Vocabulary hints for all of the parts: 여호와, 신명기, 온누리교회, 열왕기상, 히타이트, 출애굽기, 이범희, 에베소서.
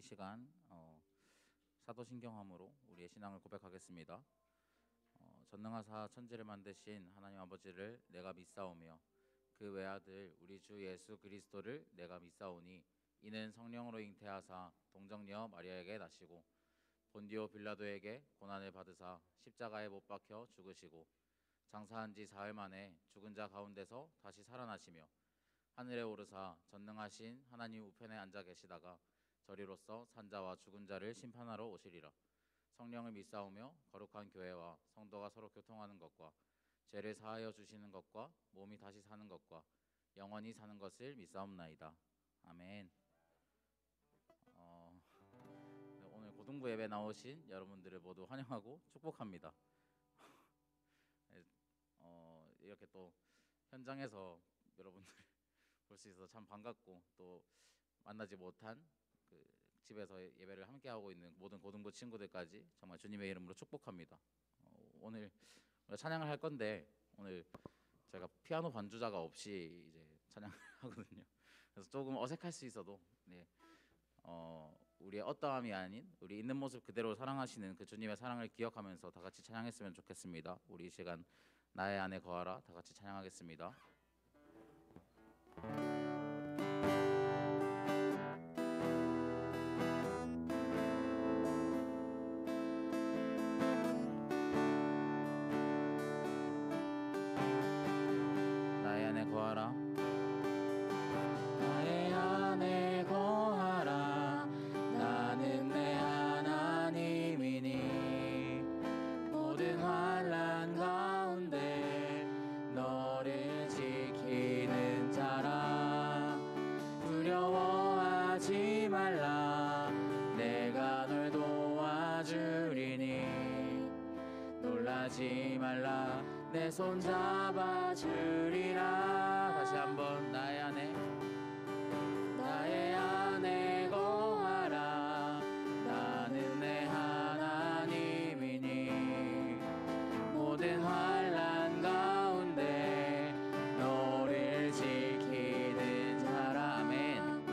이 시간 사도신경함으로 우리의 신앙을 고백하겠습니다. 전능하사 천지를 만드신 하나님 아버지를 내가 믿사오며 그 외아들 우리 주 예수 그리스도를 내가 믿사오니 이는 성령으로 잉태하사 동정녀 마리아에게 나시고 본디오 빌라도에게 고난을 받으사 십자가에 못 박혀 죽으시고 장사한 지 사흘 만에 죽은 자 가운데서 다시 살아나시며 하늘에 오르사 전능하신 하나님 우편에 앉아 계시다가 저리로서 산자와 죽은 자를 심판하러 오시리라. 성령을 믿사오며 거룩한 교회와 성도가 서로 교통하는 것과 죄를 사하여 주시는 것과 몸이 다시 사는 것과 영원히 사는 것을 믿사옵나이다. 아멘. 오늘 고등부 예배 나오신 여러분들을 모두 환영하고 축복합니다. 이렇게 또 현장에서 여러분들 볼 수 있어서 참 반갑고, 또 만나지 못한 집에서 예배를 함께 하고 있는 모든 고등부 친구들까지 정말 주님의 이름으로 축복합니다. 오늘 찬양을 할 건데, 오늘 제가 피아노 반주자가 없이 이제 찬양을 하거든요. 그래서 조금 어색할 수 있어도 우리의 어떠함이 아닌 우리 있는 모습 그대로 사랑하시는 그 주님의 사랑을 기억하면서 다 같이 찬양했으면 좋겠습니다. 우리 이 시간 나의 안에 거하라 다 같이 찬양하겠습니다. 놀라지 말라 내 손 잡아주리라. 다시 한번 나의 안에 거하라. 나는 내 하나님이니 모든 환난 가운데 너를 지키는 자라. 아멘.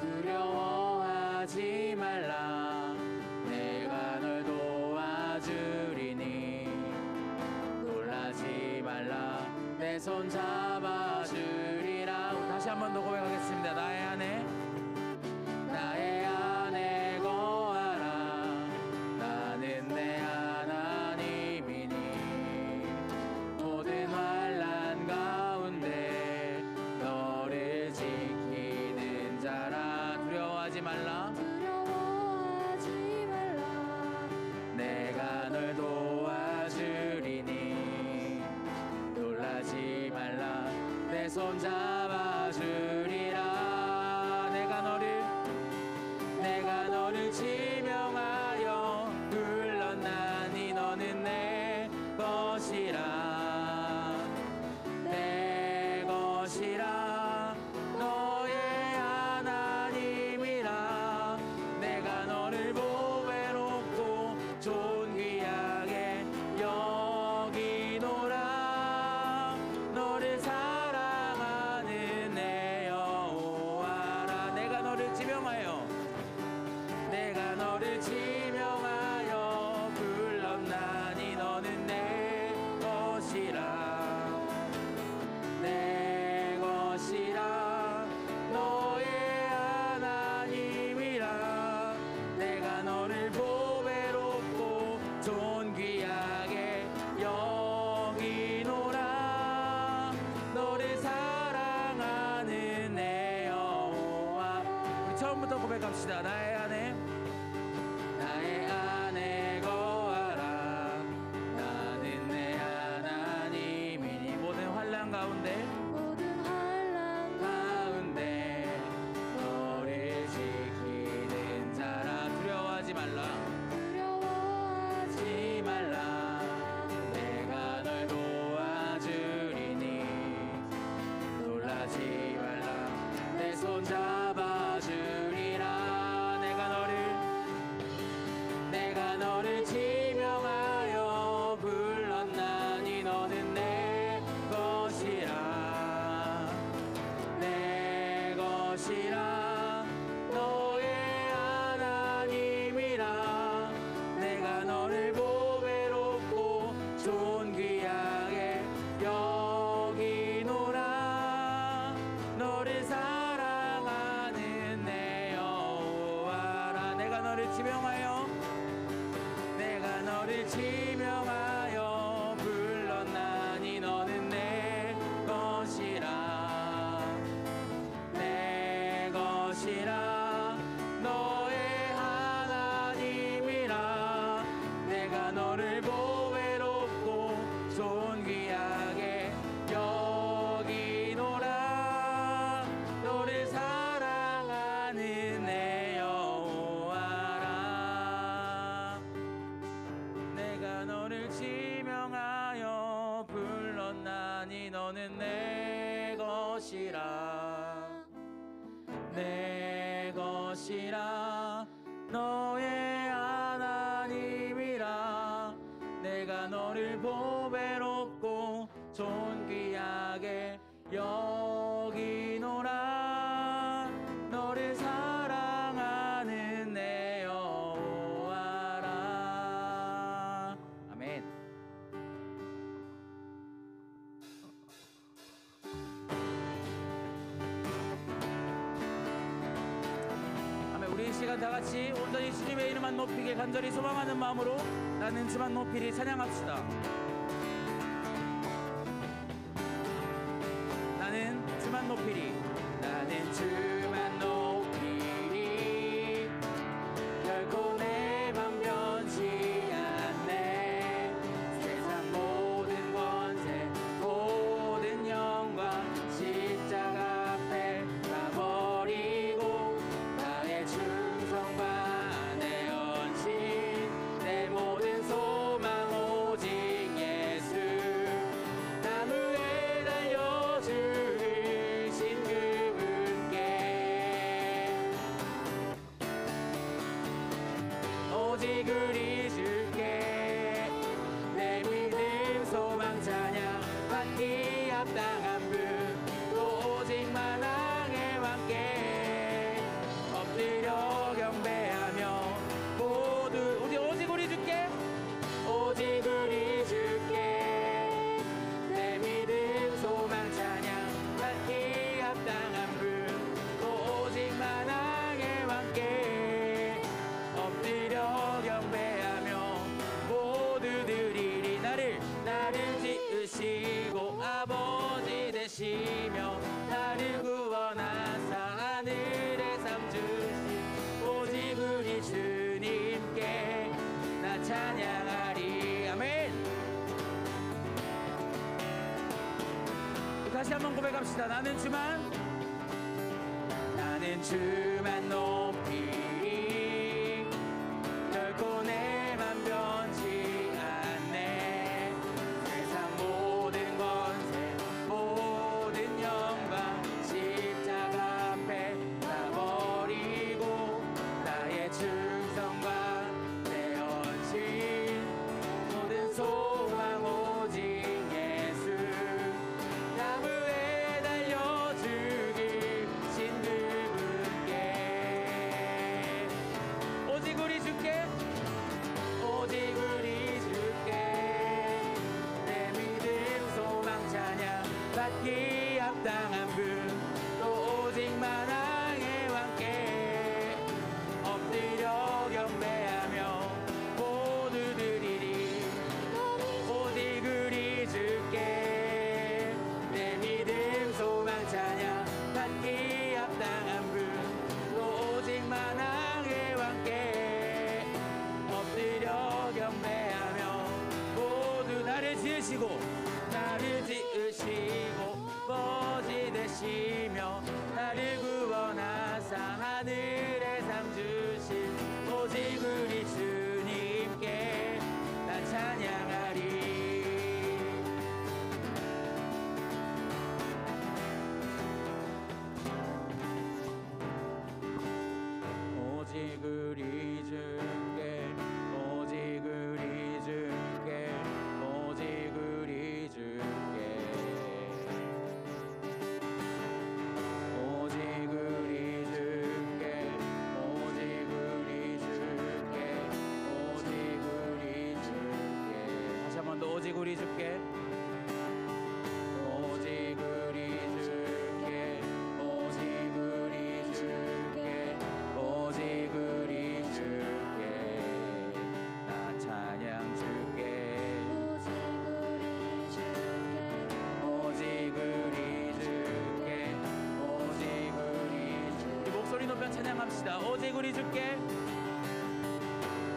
두려워하지 말라 내 손 잡아주리라. 다시 한 번 더 고백하겠습니다. 나의 안에 거하라. 나는 내 하나님이니 모든 환난 가운데 너를 지키는 자라. 두려워하지 말라 내가 널 도와주리니 놀라지 말라 내 손 잡아주리라. 내가 너를 지명하여 불렀나니 너는 내 것이라. 너의 하나님이라. 내가 너를 보배롭고 존귀하게 여기노라. 내가 너를 지명하여 불렀나니 너는 내 것이라 너의 하나님이라. 내가 너를 보배롭고 존귀하게 여기노라. 너를 사랑하는 내 여호와. 우리 처음부터 고백합시다. 나의 안에 거하라. 나는 내 하나님이니 모든 환난 가운데 너를 지키는 자라. 두려워하지 말라 내가 널 도와주리니 놀라지 말라 내 손 잡아주리라. 내가 너를 지명하여 내가 너를 지명하여 불렀나니 너는 내 것이라 내 것이라 너의 하나님이라 내가 너를 보배롭고 존귀하게 여기노라 너를 사랑하는 내 여호와라 내가 너를 지명하여 불렀나니 너는 내 것이라 내 것이라 너의 하나님이라 내가 너를 보배롭고 존귀하게 여기노라 너를 사랑하는 내 여호와라. 아멘. 아멘. 우리 이 시간 다 같이 온전히 주님의 이름만 높이게 간절히 소망하는 마음으로 나는 주만 높이리 찬양합시다. 나는 주만 높이리 나는 주만 높이리 결코 내 맘 변치 않네 세상 모든 권세 모든 영광 십자가 앞에 다 버리고 나의 충성과 내 헌신 내 모든 소망 오직 예수 나무에 달려줄 오직 우리 줄게 내 믿음 소망 찬양 받기 합당한 분 또 오직 만왕의 왕께 엎드려 경배하며 모두 오직 우리 줄게 오직 우리 줄게 내 믿음 소망 찬양 받기 합당한 분 또 오직 만왕의 왕께 엎드려 경배하며 모두 드리리 나를 지으시고 아버지 되시며 나를 구원하사 하늘에 삶 주신 오직 우리 주님께 나 찬양하리. 아멘. 다시 한번 고백합시다. 나는 주만 높이리 결코 내 맘 변치 않네 세상 모든 권세 모든 영광 십자가 앞에 다 버리고 나의 충성과 내 헌신 모든 소망 오직 예수 나무에 달려주기 신 그분께 오직 우리 주께 오직 우리 주께 내 믿음 소망 찬양 받기 합당한 분 또 오직 만왕의 왕께 엎드려 경배하며 모두 드리리 오직 우리 주께 내 믿음 소망 찬양 받기 합당한 분 또 오직 만왕의 왕께 엎드려 경배하며 모두 나를 지으시고 아버지 되시며 나를 구원하사 하늘에 삶 주신 오직 우리 주님께 나 찬양하리. 오직 우리 주께 오직 우리 주께 오직 우리 주께 오직 우리 주께 오직 우리 주께 오직 우리 주께 다시 한번 더 오직 우리 주께 오직 우리 주께 오직 우리 주께 오직 우리 주께 합시다. 오직 우리 주께,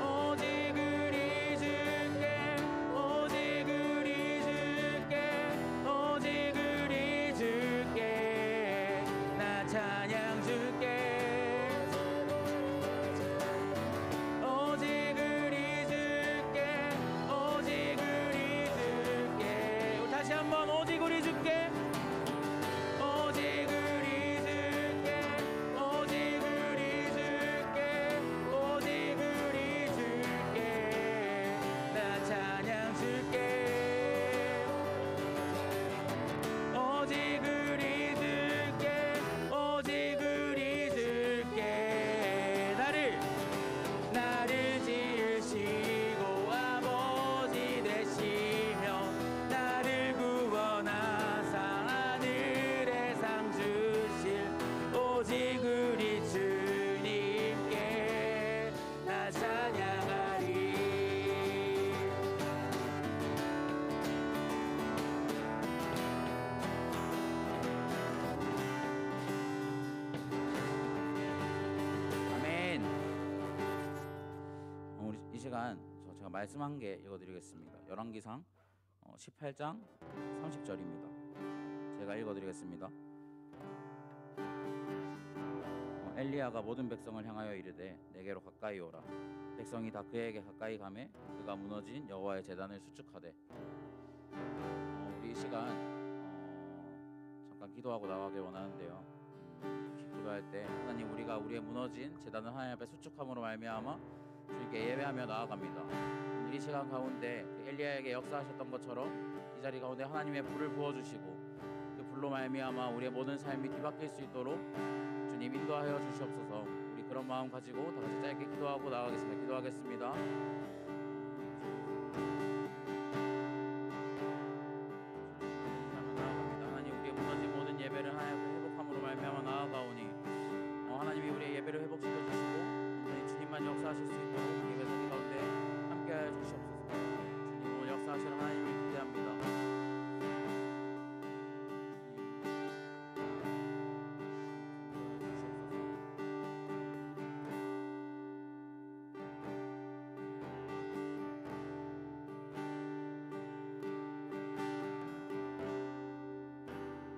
오직 우리 주께, 오직 우리 주께, 오직 우리 주께 나 찬양 주께. 말씀한 게 읽어드리겠습니다. 열왕기상 18장 30절입니다. 제가 읽어드리겠습니다. 엘리야가 모든 백성을 향하여 이르되 내게로 가까이 오라. 백성이 다 그에게 가까이 가매 그가 무너진 여호와의 제단을 수축하되. 우리 이 시간 잠깐 기도하고 나가길 원하는데요. 기도할 때 하나님, 우리가 우리의 무너진 제단을 하나님 앞에 수축함으로 말미암아 주님께 예배하며 나아갑니다. 이 시간 가운데 엘리야에게 역사하셨던 것처럼 이 자리 가운데 하나님의 불을 부어주시고 그 불로 말미암아 우리의 모든 삶이 뒤바뀔 수 있도록 주님 인도하여 주시옵소서. 우리 그런 마음 가지고 다 같이 짧게 기도하고 나가겠습니다. 기도하겠습니다. 하나님, 우리의 무너진 모든 예배를 하나님 회복함으로 말미암아 나아가오니 하나님이 우리의 예배를 회복시켜 주시고 주님만 역사하실 수 있도록 예배 자리 가운데 함께하여 주시옵소서. 주님, 오늘 역사하실 하나님을 기대합니다.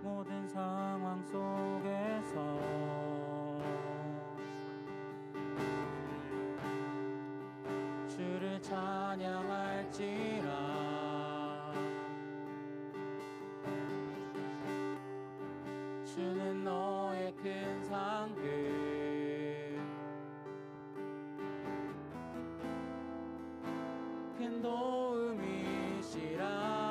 모든 상황 속에서 주를 찬양할지라. 주는 너의 큰 상급 큰 도움이시라.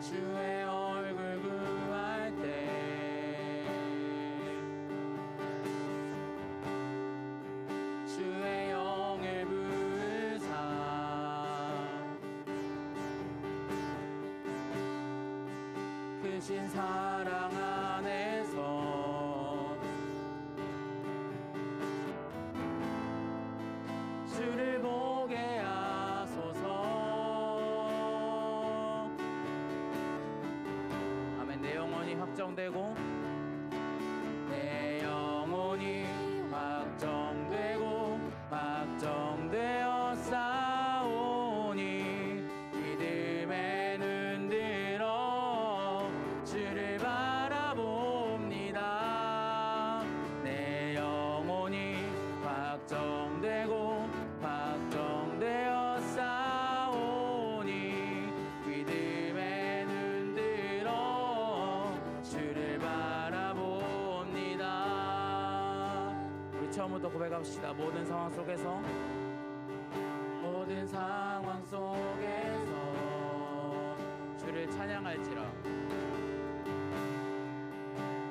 주의 얼굴 구할 때 신 사랑 안에서 주를 보게 하소서. 아멘. 내 영혼이 확정되고, 내 영혼이 확정되고 확정되어 싸우니 믿음의 눈 들어 주를 바라봅니다. 내 영혼이 확정되고 확정되어 싸우니 믿음의 눈 들어 주를 바라봅니다. 우리 처음부터 고백합시다. 모든 상황 속에서, 모든 상황 속에서 주를 찬양할지라.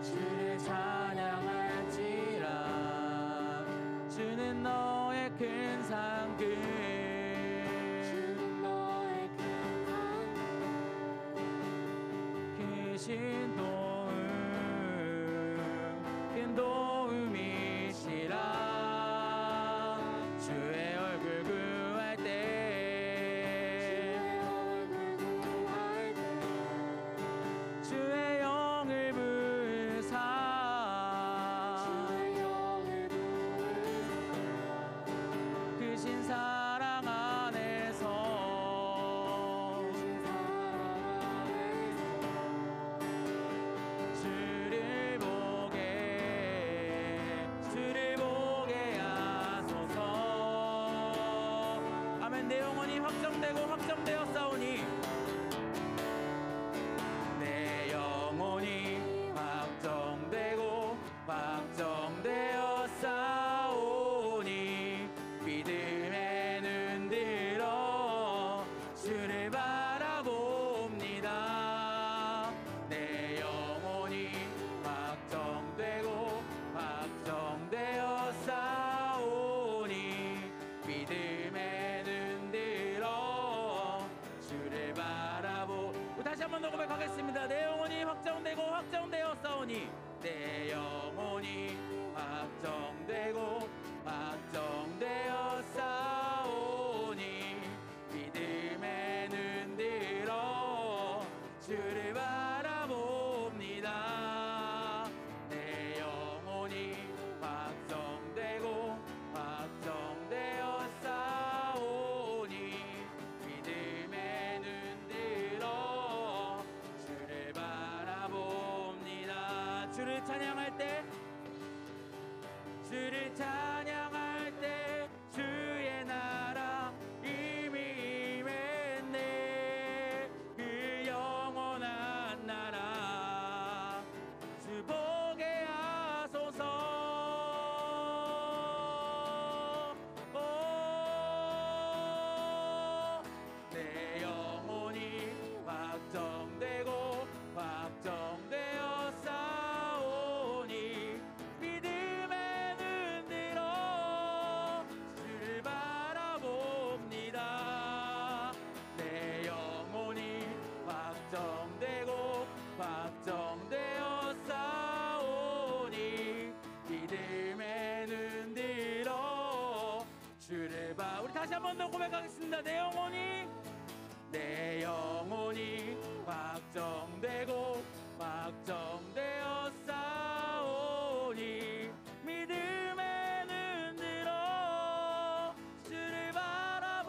주를 찬양할지라. 주는 너의 큰 상급, 주는 너의 큰 상급, 크신 도움, 큰 도움이시라. 주의 얼굴 구할 때, 주의 얼굴 구할 때 주의 영을 부르 내 영혼이 확정되고 확정되어 싸우니 믿음의 눈 들어 주를 바라봅니다. 내 영혼이 확정되고 확정되어 싸우니 믿음의 눈 들어 주를 바라봅니다. 주를 찬양할 때, 주를 찬양할 때 주의 나라 이미 임했네. 그 영원한 나라 주 보게 하소서. 내 영혼이 확정되고 확정되어 싸우니 믿음의 눈 들어 주를 바라봅니다. 내 영혼이 확정되고 확정되어 싸우니 믿음의 눈 들어 주를 봐. 우리 다시 한 번 더 고백하겠습니다. 내 영혼이 확정되고 확정되어 싸우니 믿음의 눈 들어 주를 바라봅니다.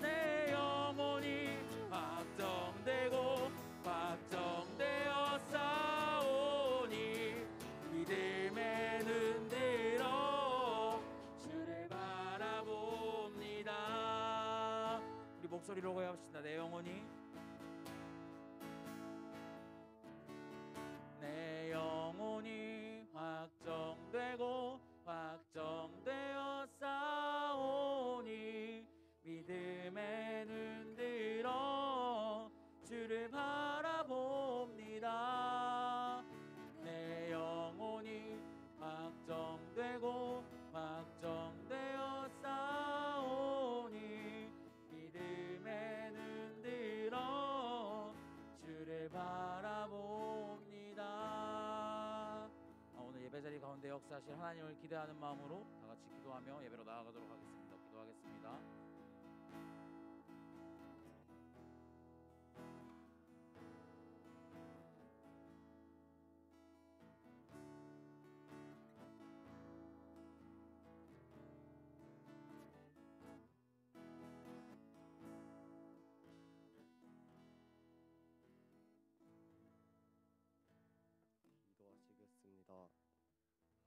내 영혼이 확정되고 확정되어 싸우니 믿음의 눈 들어 주를 바라봅니다. 우리 목소리로 고백합시다. 내 영혼이 확정되고 확정되어 싸우니 믿음의 눈 들어 주를 바라봅니다. 내 영혼이 확정되고 확정되어 싸우니 믿음의 눈 들어 주를 바라봅니다. 오늘 예배 자리 가운데 역사하실 하나님을 기대하는 마음으로 다 같이 기도하며 예배로 나아가도록 하겠습니다. 기도하겠습니다. 하시겠습니다.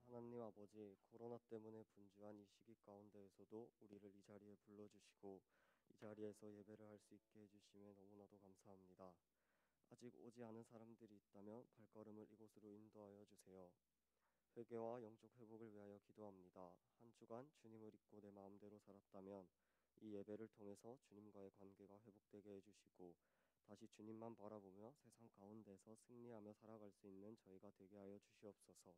하나님 아버지, 코로나 때문에 분주한 이 시기 가운데에서도 우리를 이 자리에 불러주시고 이 자리에서 예배를 할 수 있게 해주심에 너무나도 감사합니다. 아직 오지 않은 사람들이 있다면 발걸음을 이곳으로 인도하여 주세요. 회개와 영적 회복을 위하여 기도합니다. 한 주간 주님을 잊고 내 마음대로 살았다면 이 예배를 통해서 주님과의 관계가 회복되게 해주시고 다시 주님만 바라보며 세상 가운데서 승리하며 살아갈 수 있는 저희가 되게 하여 주시옵소서.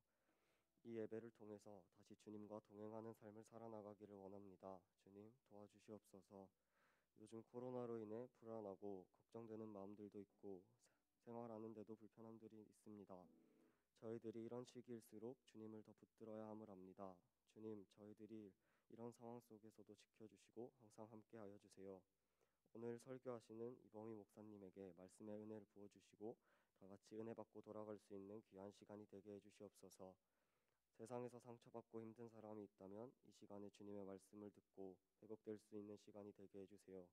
이 예배를 통해서 다시 주님과 동행하는 삶을 살아나가기를 원합니다. 주님 도와주시옵소서. 요즘 코로나로 인해 불안하고 걱정되는 마음들도 있고 생활하는데도 불편함들이 있습니다. 저희들이 이런 시기일수록 주님을 더 붙들어야 함을 압니다. 주님, 저희들이 이런 상황 속에서도 지켜주시고 항상 함께하여 주세요. 오늘 설교하시는 이범희 목사님에게 말씀의 은혜를 부어주시고 다 같이 은혜 받고 돌아갈 수 있는 귀한 시간이 되게 해주시옵소서. 세상에서 상처받고 힘든 사람이 있다면 이 시간에 주님의 말씀을 듣고 회복될 수 있는 시간이 되게 해주세요.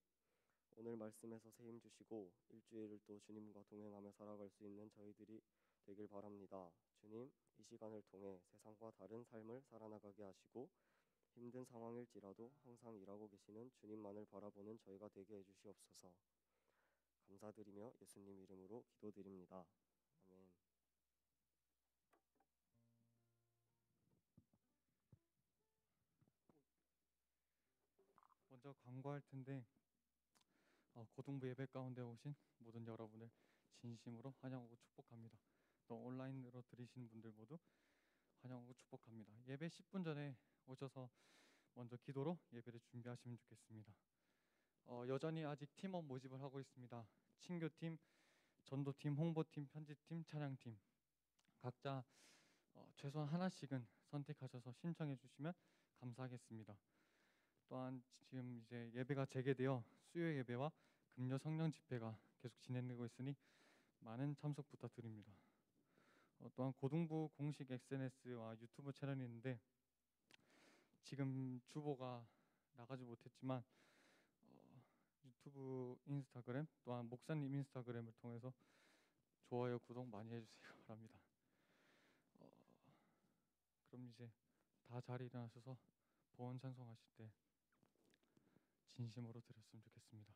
오늘 말씀에서 새 힘 주시고 일주일을 또 주님과 동행하며 살아갈 수 있는 저희들이 되길 바랍니다. 주님, 이 시간을 통해 세상과 다른 삶을 살아나가게 하시고 힘든 상황일지라도 항상 일하고 계시는 주님만을 바라보는 저희가 되게 해주시옵소서. 감사드리며 예수님 이름으로 기도드립니다. 아멘. 먼저 광고할 텐데 고등부 예배 가운데 오신 모든 여러분을 진심으로 환영하고 축복합니다. 또 온라인으로 들으신 분들 모두 환영하고 축복합니다. 예배 10분 전에 오셔서 먼저 기도로 예배를 준비하시면 좋겠습니다. 여전히 아직 팀원 모집을 하고 있습니다. 친교팀, 전도팀, 홍보팀, 편집팀, 차량팀 각자 최소한 하나씩은 선택하셔서 신청해 주시면 감사하겠습니다. 또한 지금 이제 예배가 재개되어 수요 예배와 금요 성령 집회가 계속 진행되고 있으니 많은 참석 부탁드립니다. 또한 고등부 공식 SNS와 유튜브 채널이 있는데 지금 주보가 나가지 못했지만 유튜브, 인스타그램, 또한 목사님 인스타그램을 통해서 좋아요, 구독 많이 해주세요 바랍니다. 그럼 이제 다 자리 일어나셔서 보원 찬송하실 때 진심으로 드렸으면 좋겠습니다.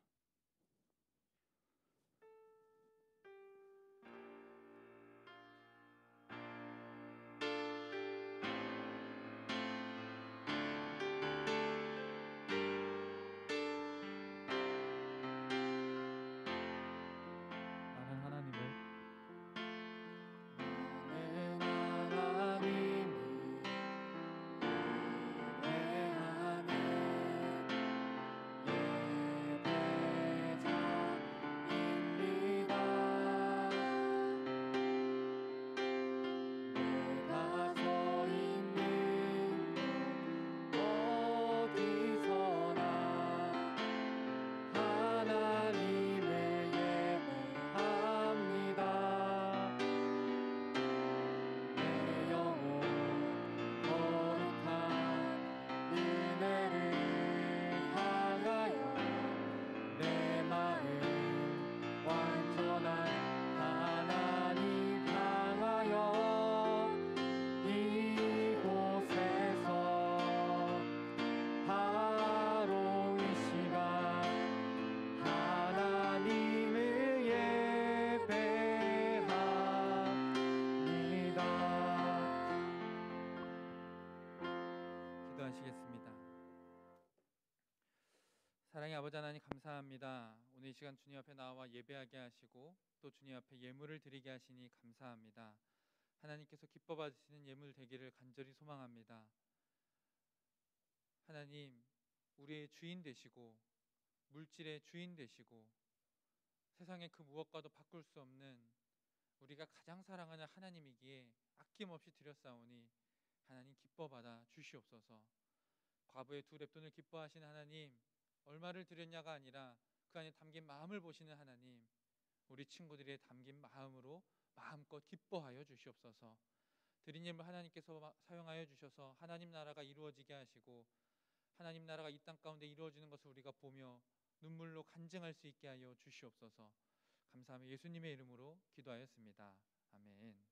감사합니다. 오늘 이 시간 주님 앞에 나와 예배하게 하시고 또 주님 앞에 예물을 드리게 하시니 감사합니다. 하나님께서 기뻐 받으시는 예물 되기를 간절히 소망합니다. 하나님, 우리의 주인 되시고 물질의 주인 되시고 세상의 그 무엇과도 바꿀 수 없는 우리가 가장 사랑하는 하나님이기에 아낌없이 드렸사오니 하나님 기뻐 받아 주시옵소서. 과부의 두 렙돈을 기뻐하신 하나님, 얼마를 드렸냐가 아니라 그 안에 담긴 마음을 보시는 하나님, 우리 친구들의 담긴 마음으로 마음껏 기뻐하여 주시옵소서. 드린 예물 하나님께서 사용하여 주셔서 하나님 나라가 이루어지게 하시고 하나님 나라가 이 땅 가운데 이루어지는 것을 우리가 보며 눈물로 간증할 수 있게 하여 주시옵소서. 감사하며 예수님의 이름으로 기도하였습니다. 아멘.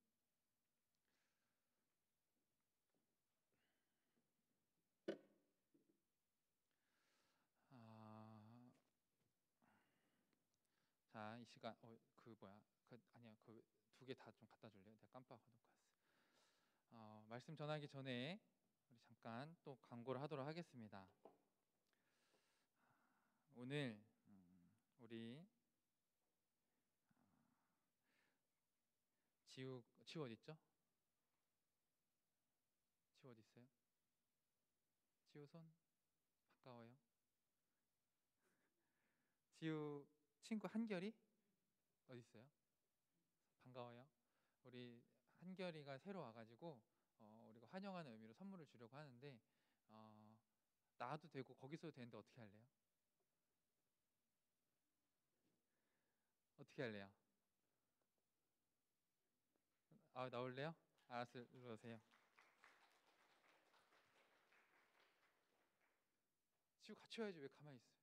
자, 이 시간 두 개 다 좀 갖다 줄래요? 내가 깜빡하고 놓고 왔어요. 말씀 전하기 전에 우리 잠깐 또 광고를 하도록 하겠습니다. 오늘 우리 지우 어디 있죠? 지우 어디 있어요? 지우 손 가까워요. 지우 친구 한결이 어디 있어요? 반가워요. 우리 한결이가 새로 와가지고 우리가 환영하는 의미로 선물을 주려고 하는데 나와도 되고 거기서도 되는데 어떻게 할래요? 어떻게 할래요? 아, 나올래요? 알았어요. 일로 오세요. 지금 같이 와야지 왜 가만히 있어요?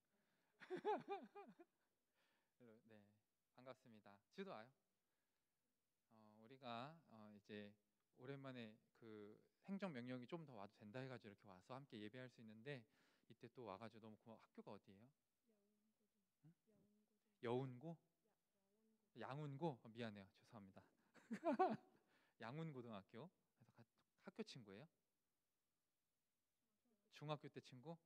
네, 반갑습니다. 지도 와요. 우리가 이제 오랜만에 그 행정 명령이 좀 더 와도 된다 해가지고 이렇게 와서 함께 예배할 수 있는데 이때 또 와가지고 너무 고마워. 학교가 어디예요? 응? 여운고? 양운고? 미안해요. 죄송합니다. 양운고등학교. 그래서 학교 친구예요? 중학교 때 친구?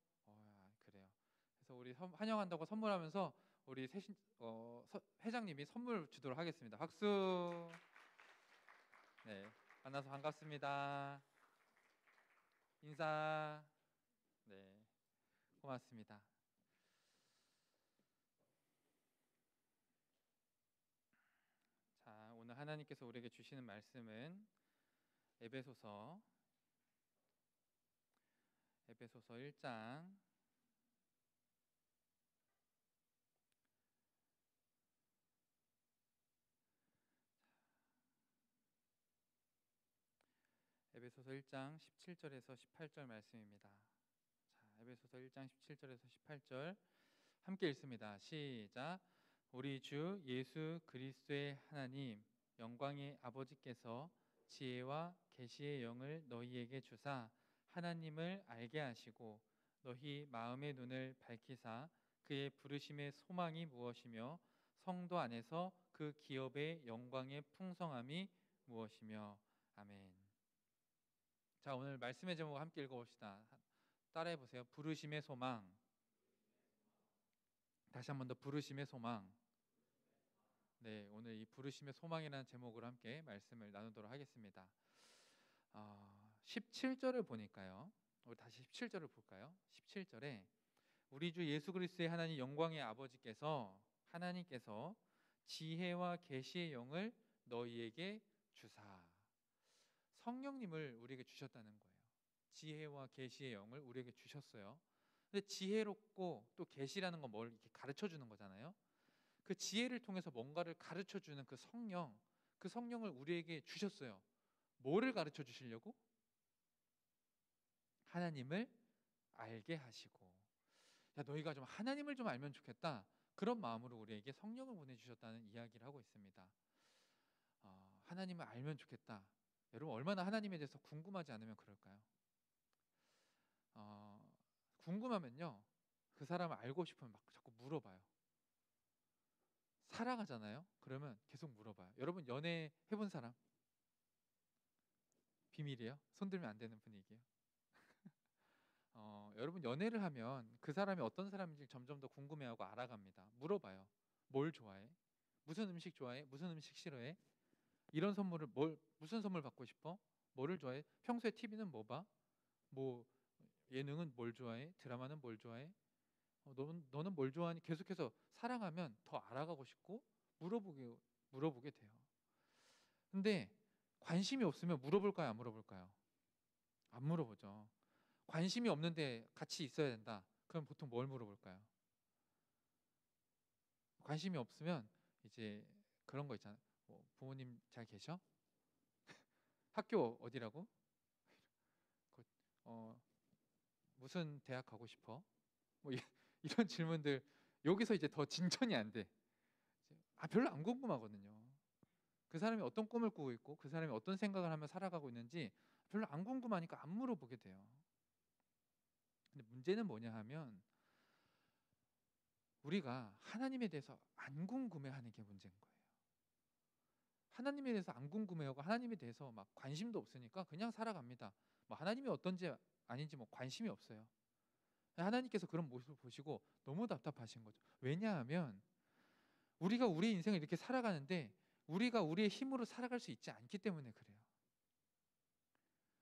그래요. 그래서 우리 환영한다고 선물하면서 우리 회장님이 선물 주도록 하겠습니다. 박수. 네, 만나서 반갑습니다. 인사. 네, 고맙습니다. 하나님께서 우리에게 주시는 말씀은 에베소서 1장 17절에서 18절 말씀입니다. 에베소서 1장 17절에서 18절 함께 읽습니다. 시작. 우리 주 예수 그리스도의 하나님 영광의 아버지께서 지혜와 계시의 영을 너희에게 주사 하나님을 알게 하시고 너희 마음의 눈을 밝히사 그의 부르심의 소망이 무엇이며 성도 안에서 그 기업의 영광의 풍성함이 무엇이며. 아멘. 자, 오늘 말씀의 제목을 함께 읽어봅시다. 따라해보세요. 부르심의 소망. 다시 한 번 더 부르심의 소망. 네, 오늘 이 부르심의 소망이라는 제목으로 함께 말씀을 나누도록 하겠습니다. 17절을 보니까요, 우리 다시 17절을 볼까요? 17절에 우리 주 예수 그리스도의 하나님 영광의 아버지께서 하나님께서 지혜와 계시의 영을 너희에게 주사. 성령님을 우리에게 주셨다는 거예요. 지혜와 계시의 영을 우리에게 주셨어요. 근데 지혜롭고 또 계시라는 건 뭘 이렇게 가르쳐 주는 거잖아요. 그 지혜를 통해서 뭔가를 가르쳐 주는 그 성령, 그 성령을 우리에게 주셨어요. 뭐를 가르쳐 주시려고? 하나님을 알게 하시고, 야, 너희가 좀 하나님을 좀 알면 좋겠다, 그런 마음으로 우리에게 성령을 보내주셨다는 이야기를 하고 있습니다. 하나님을 알면 좋겠다. 여러분, 얼마나 하나님에 대해서 궁금하지 않으면 그럴까요? 궁금하면요, 그 사람을 알고 싶으면 막 자꾸 물어봐요. 사랑하잖아요. 그러면 계속 물어봐요. 여러분, 연애 해본 사람? 비밀이에요. 손들면 안 되는 분위기예요. 여러분, 연애를 하면 그 사람이 어떤 사람인지 점점 더 궁금해하고 알아갑니다. 물어봐요. 뭘 좋아해? 무슨 음식 좋아해? 무슨 음식 싫어해? 이런 선물을 무슨 선물 받고 싶어? 뭐를 좋아해? 평소에 TV는 뭐 봐? 뭐 예능은 뭘 좋아해? 드라마는 뭘 좋아해? 너는 뭘 좋아하니? 계속해서 사랑하면 더 알아가고 싶고 물어보게 돼요. 근데 관심이 없으면 물어볼까요? 안 물어볼까요? 안 물어보죠. 관심이 없는데 같이 있어야 된다. 그럼 보통 뭘 물어볼까요? 관심이 없으면 이제 그런 거 있잖아요. 뭐, 부모님 잘 계셔? 학교 어디라고? 무슨 대학 가고 싶어? 뭐 이런 질문들. 여기서 이제 더 진전이 안 돼. 별로 안 궁금하거든요. 그 사람이 어떤 꿈을 꾸고 있고 그 사람이 어떤 생각을 하며 살아가고 있는지 별로 안 궁금하니까 안 물어보게 돼요. 근데 문제는 뭐냐 하면 우리가 하나님에 대해서 안 궁금해하는 게 문제인 거예요. 하나님에 대해서 안 궁금해하고 하나님에 대해서 막 관심도 없으니까 그냥 살아갑니다. 뭐 하나님이 어떤지 아닌지 뭐 관심이 없어요. 하나님께서 그런 모습을 보시고 너무 답답하신 거죠. 왜냐하면 우리가 우리 인생을 이렇게 살아가는데 우리가 우리의 힘으로 살아갈 수 있지 않기 때문에 그래요.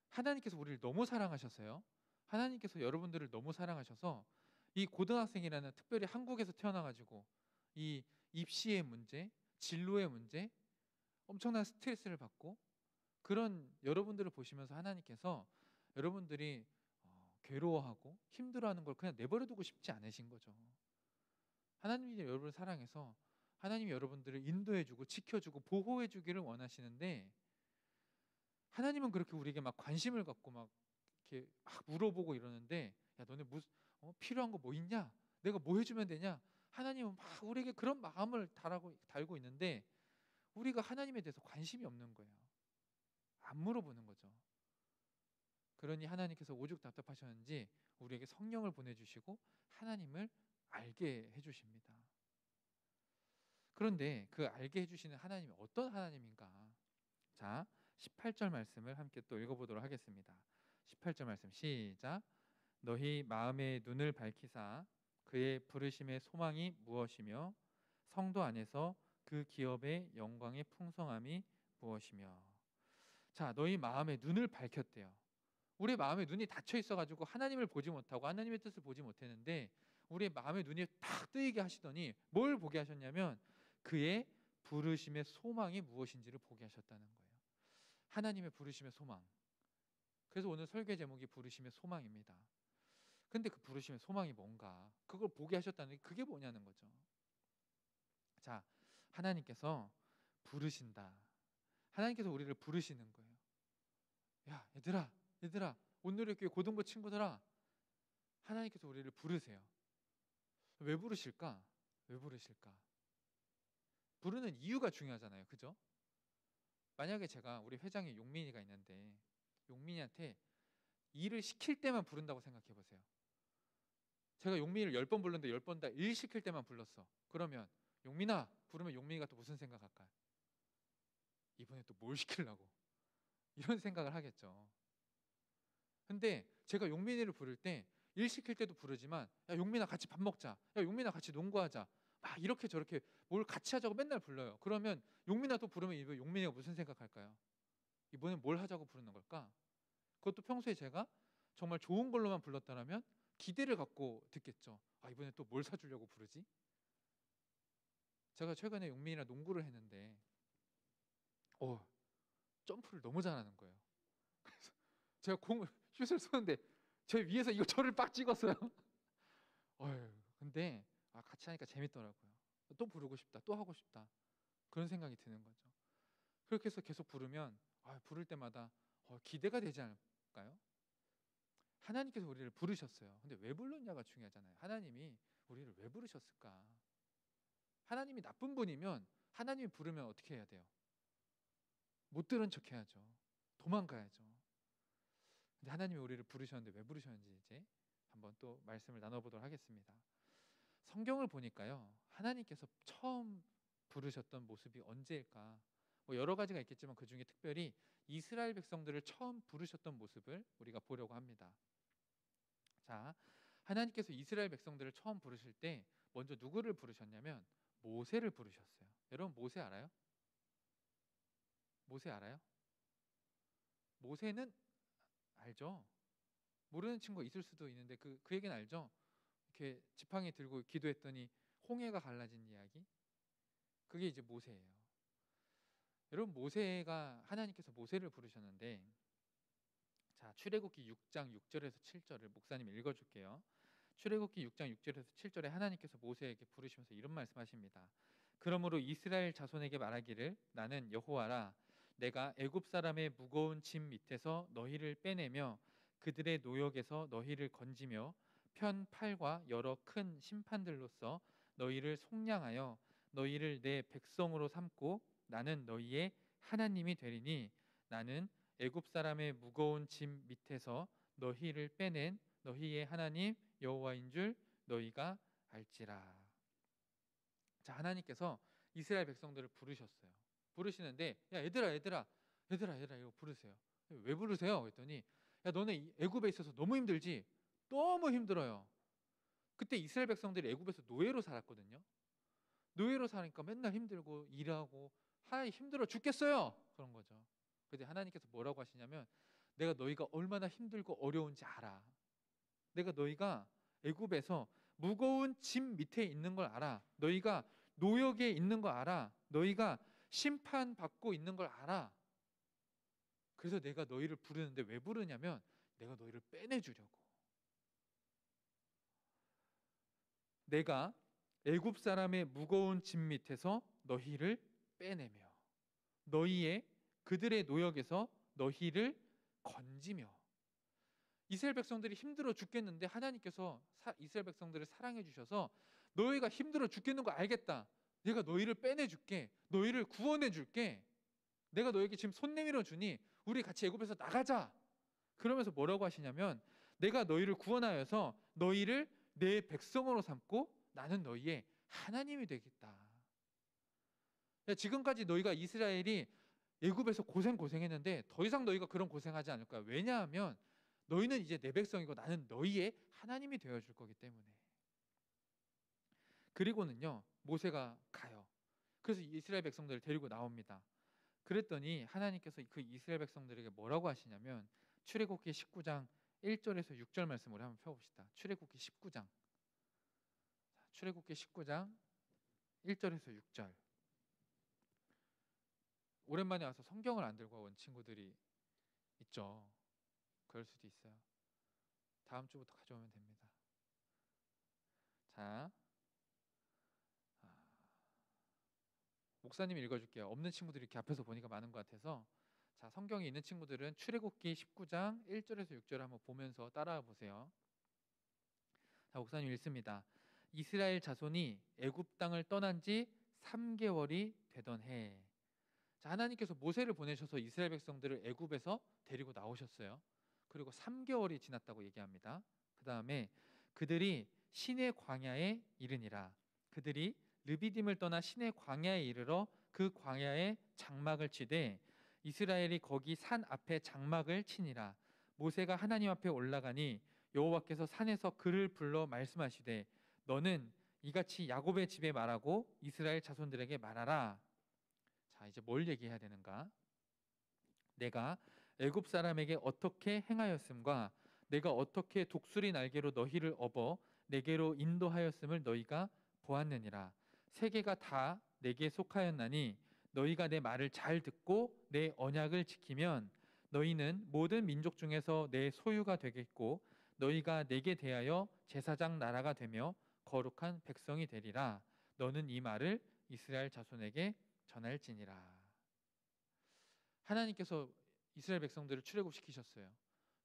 하나님께서 우리를 너무 사랑하셔서요. 하나님께서 여러분들을 너무 사랑하셔서 이 고등학생이라는, 특별히 한국에서 태어나가지고 이 입시의 문제, 진로의 문제, 엄청난 스트레스를 받고 그런 여러분들을 보시면서 하나님께서 여러분들이 괴로워하고 힘들어하는 걸 그냥 내버려두고 싶지 않으신 거죠. 하나님이 여러분을 사랑해서 하나님이 여러분들을 인도해주고 지켜주고 보호해주기를 원하시는데, 하나님은 그렇게 우리에게 막 관심을 갖고 막 이렇게 막 물어보고 이러는데, 야, 너네 필요한 거 뭐 있냐? 내가 뭐 해주면 되냐? 하나님은 막 우리에게 그런 마음을 달고 있는데 우리가 하나님에 대해서 관심이 없는 거예요. 안 물어보는 거죠. 그러니 하나님께서 오죽 답답하셨는지 우리에게 성령을 보내주시고 하나님을 알게 해주십니다. 그런데 그 알게 해주시는 하나님이 어떤 하나님인가? 자, 18절 말씀을 함께 또 읽어보도록 하겠습니다. 18절 말씀 시작. 너희 마음의 눈을 밝히사 그의 부르심의 소망이 무엇이며 성도 안에서 그 기업의 영광의 풍성함이 무엇이며. 자, 너희 마음의 눈을 밝혔대요. 우리의 마음의 눈이 닫혀 있어가지고 하나님을 보지 못하고 하나님의 뜻을 보지 못했는데 우리의 마음의 눈이 딱 뜨이게 하시더니 뭘 보게 하셨냐면 그의 부르심의 소망이 무엇인지를 보게 하셨다는 거예요. 하나님의 부르심의 소망. 그래서 오늘 설교 제목이 부르심의 소망입니다. 근데 그 부르심의 소망이 뭔가, 그걸 보게 하셨다는 게 그게 뭐냐는 거죠. 자, 하나님께서 부르신다. 하나님께서 우리를 부르시는 거예요. 야, 얘들아, 온누리교회 고등부 친구들아, 하나님께서 우리를 부르세요. 왜 부르실까? 부르는 이유가 중요하잖아요, 그죠? 만약에 제가, 우리 회장에 용민이가 있는데 용민이한테 일을 시킬 때만 부른다고 생각해 보세요. 제가 용민이를 10번 불렀는데 10번 다 일 시킬 때만 불렀어. 그러면 용민아 부르면 용민이가 또 무슨 생각할까? 이번에 또 뭘 시키려고? 이런 생각을 하겠죠. 근데 제가 용민이를 부를 때 일 시킬 때도 부르지만, 야 용민아 같이 밥 먹자, 야 용민아 같이 농구하자, 막 이렇게 저렇게 뭘 같이 하자고 맨날 불러요. 그러면 용민아 또 부르면 이번에 용민이가 무슨 생각할까요? 이번엔 뭘 하자고 부르는 걸까? 그것도 평소에 제가 정말 좋은 걸로만 불렀다면 기대를 갖고 듣겠죠. 아, 이번에 또 뭘 사주려고 부르지? 제가 최근에 용민이랑 농구를 했는데 점프를 너무 잘하는 거예요. 그래서 제가 슛을 쏘는데 제 위에서 이거 저를 빡 찍었어요. 근데 같이 하니까 재밌더라고요. 또 부르고 싶다, 또 하고 싶다, 그런 생각이 드는 거죠. 그렇게 해서 계속 부르면, 부를 때마다 기대가 되지 않을까요? 하나님께서 우리를 부르셨어요. 근데 왜 불렀냐가 중요하잖아요. 하나님이 우리를 왜 부르셨을까? 하나님이 나쁜 분이면, 하나님이 부르면 어떻게 해야 돼요? 못 들은 척 해야죠. 도망가야죠. 근데 하나님이 우리를 부르셨는데 왜 부르셨는지 이제 한번 또 말씀을 나눠보도록 하겠습니다. 성경을 보니까요, 하나님께서 처음 부르셨던 모습이 언제일까? 여러 가지가 있겠지만 그 중에 특별히 이스라엘 백성들을 처음 부르셨던 모습을 우리가 보려고 합니다. 자, 하나님께서 이스라엘 백성들을 처음 부르실 때 먼저 누구를 부르셨냐면 모세를 부르셨어요. 여러분 모세 알아요? 모세는 알죠? 모르는 친구가 있을 수도 있는데 그 얘기는 알죠? 이렇게 지팡이 들고 기도했더니 홍해가 갈라진 이야기? 그게 이제 모세예요. 여러분 모세가, 하나님께서 모세를 부르셨는데, 자, 출애굽기 6장 6절에서 7절을 목사님 읽어줄게요. 출애굽기 6장 6절에서 7절에 하나님께서 모세에게 부르시면서 이런 말씀하십니다. 그러므로 이스라엘 자손에게 말하기를 나는 여호와라. 내가 애굽 사람의 무거운 짐 밑에서 너희를 빼내며 그들의 노역에서 너희를 건지며 편 팔과 여러 큰 심판들로서 너희를 속량하여 너희를 내 백성으로 삼고 나는 너희의 하나님이 되리니 나는 애굽 사람의 무거운 짐 밑에서 너희를 빼낸 너희의 하나님 여호와인 줄 너희가 알지라. 자, 하나님께서 이스라엘 백성들을 부르셨어요. 부르시는데, 야 얘들아 이거 부르세요. 왜 부르세요? 그랬더니, 야 너네 애굽에 있어서 너무 힘들지? 너무 힘들어요. 그때 이스라엘 백성들이 애굽에서 노예로 살았거든요. 노예로 사니까 맨날 힘들고 일하고 힘들어 죽겠어요, 그런 거죠. 근데 하나님께서 뭐라고 하시냐면, 내가 너희가 얼마나 힘들고 어려운지 알아. 내가 너희가 애굽에서 무거운 짐 밑에 있는 걸 알아. 너희가 노역에 있는 걸 알아. 너희가 심판받고 있는 걸 알아. 그래서 내가 너희를 부르는데, 왜 부르냐면 내가 너희를 빼내주려고. 내가 애굽 사람의 무거운 짐 밑에서 너희를 빼내며 너희의 그들의 노역에서 너희를 건지며. 이스라엘 백성들이 힘들어 죽겠는데 하나님께서 이스라엘 백성들을 사랑해 주셔서, 너희가 힘들어 죽겠는 거 알겠다, 내가 너희를 빼내줄게, 너희를 구원해 줄게, 내가 너에게 지금 손 내밀어 주니 우리 같이 애굽에서 나가자. 그러면서 뭐라고 하시냐면, 내가 너희를 구원하여서 너희를 내 백성으로 삼고 나는 너희의 하나님이 되겠다. 지금까지 너희가, 이스라엘이 애굽에서 고생했는데 더 이상 너희가 그런 고생하지 않을 거야. 왜냐하면 너희는 이제 내 백성이고 나는 너희의 하나님이 되어줄 거기 때문에. 그리고는요, 모세가 가요. 그래서 이스라엘 백성들을 데리고 나옵니다. 그랬더니 하나님께서 그 이스라엘 백성들에게 뭐라고 하시냐면, 출애굽기 19장 1절에서 6절 말씀을 한번 펴봅시다. 출애굽기 19장 1절에서 6절. 오랜만에 와서 성경을 안 들고 온 친구들이 있죠. 그럴 수도 있어요. 다음 주부터 가져오면 됩니다. 자, 목사님 읽어줄게요. 없는 친구들이 이렇게 앞에서 보니까 많은 것 같아서, 자, 성경이 있는 친구들은 출애굽기 19장 1절에서 6절을 한번 보면서 따라와 보세요. 자, 목사님 읽습니다. 이스라엘 자손이 애굽 땅을 떠난 지 3개월이 되던 해. 자, 하나님께서 모세를 보내셔서 이스라엘 백성들을 애굽에서 데리고 나오셨어요. 그리고 3개월이 지났다고 얘기합니다. 그 다음에 그들이 시내 광야에 이르니라. 그들이 르비딤을 떠나 시내 광야에 이르러 그 광야에 장막을 치되 이스라엘이 거기 산 앞에 장막을 치니라. 모세가 하나님 앞에 올라가니 여호와께서 산에서 그를 불러 말씀하시되 너는 이같이 야곱의 집에 말하고 이스라엘 자손들에게 말하라. 자, 이제 뭘 얘기해야 되는가? 내가 애굽 사람에게 어떻게 행하였음과 내가 어떻게 독수리 날개로 너희를 업어 내게로 인도하였음을 너희가 보았느니라. 세계가 다 내게 속하였나니 너희가 내 말을 잘 듣고 내 언약을 지키면 너희는 모든 민족 중에서 내 소유가 되겠고 너희가 내게 대하여 제사장 나라가 되며 거룩한 백성이 되리라. 너는 이 말을 이스라엘 자손에게 전할지니라. 하나님께서 이스라엘 백성들을 출애굽시키셨어요.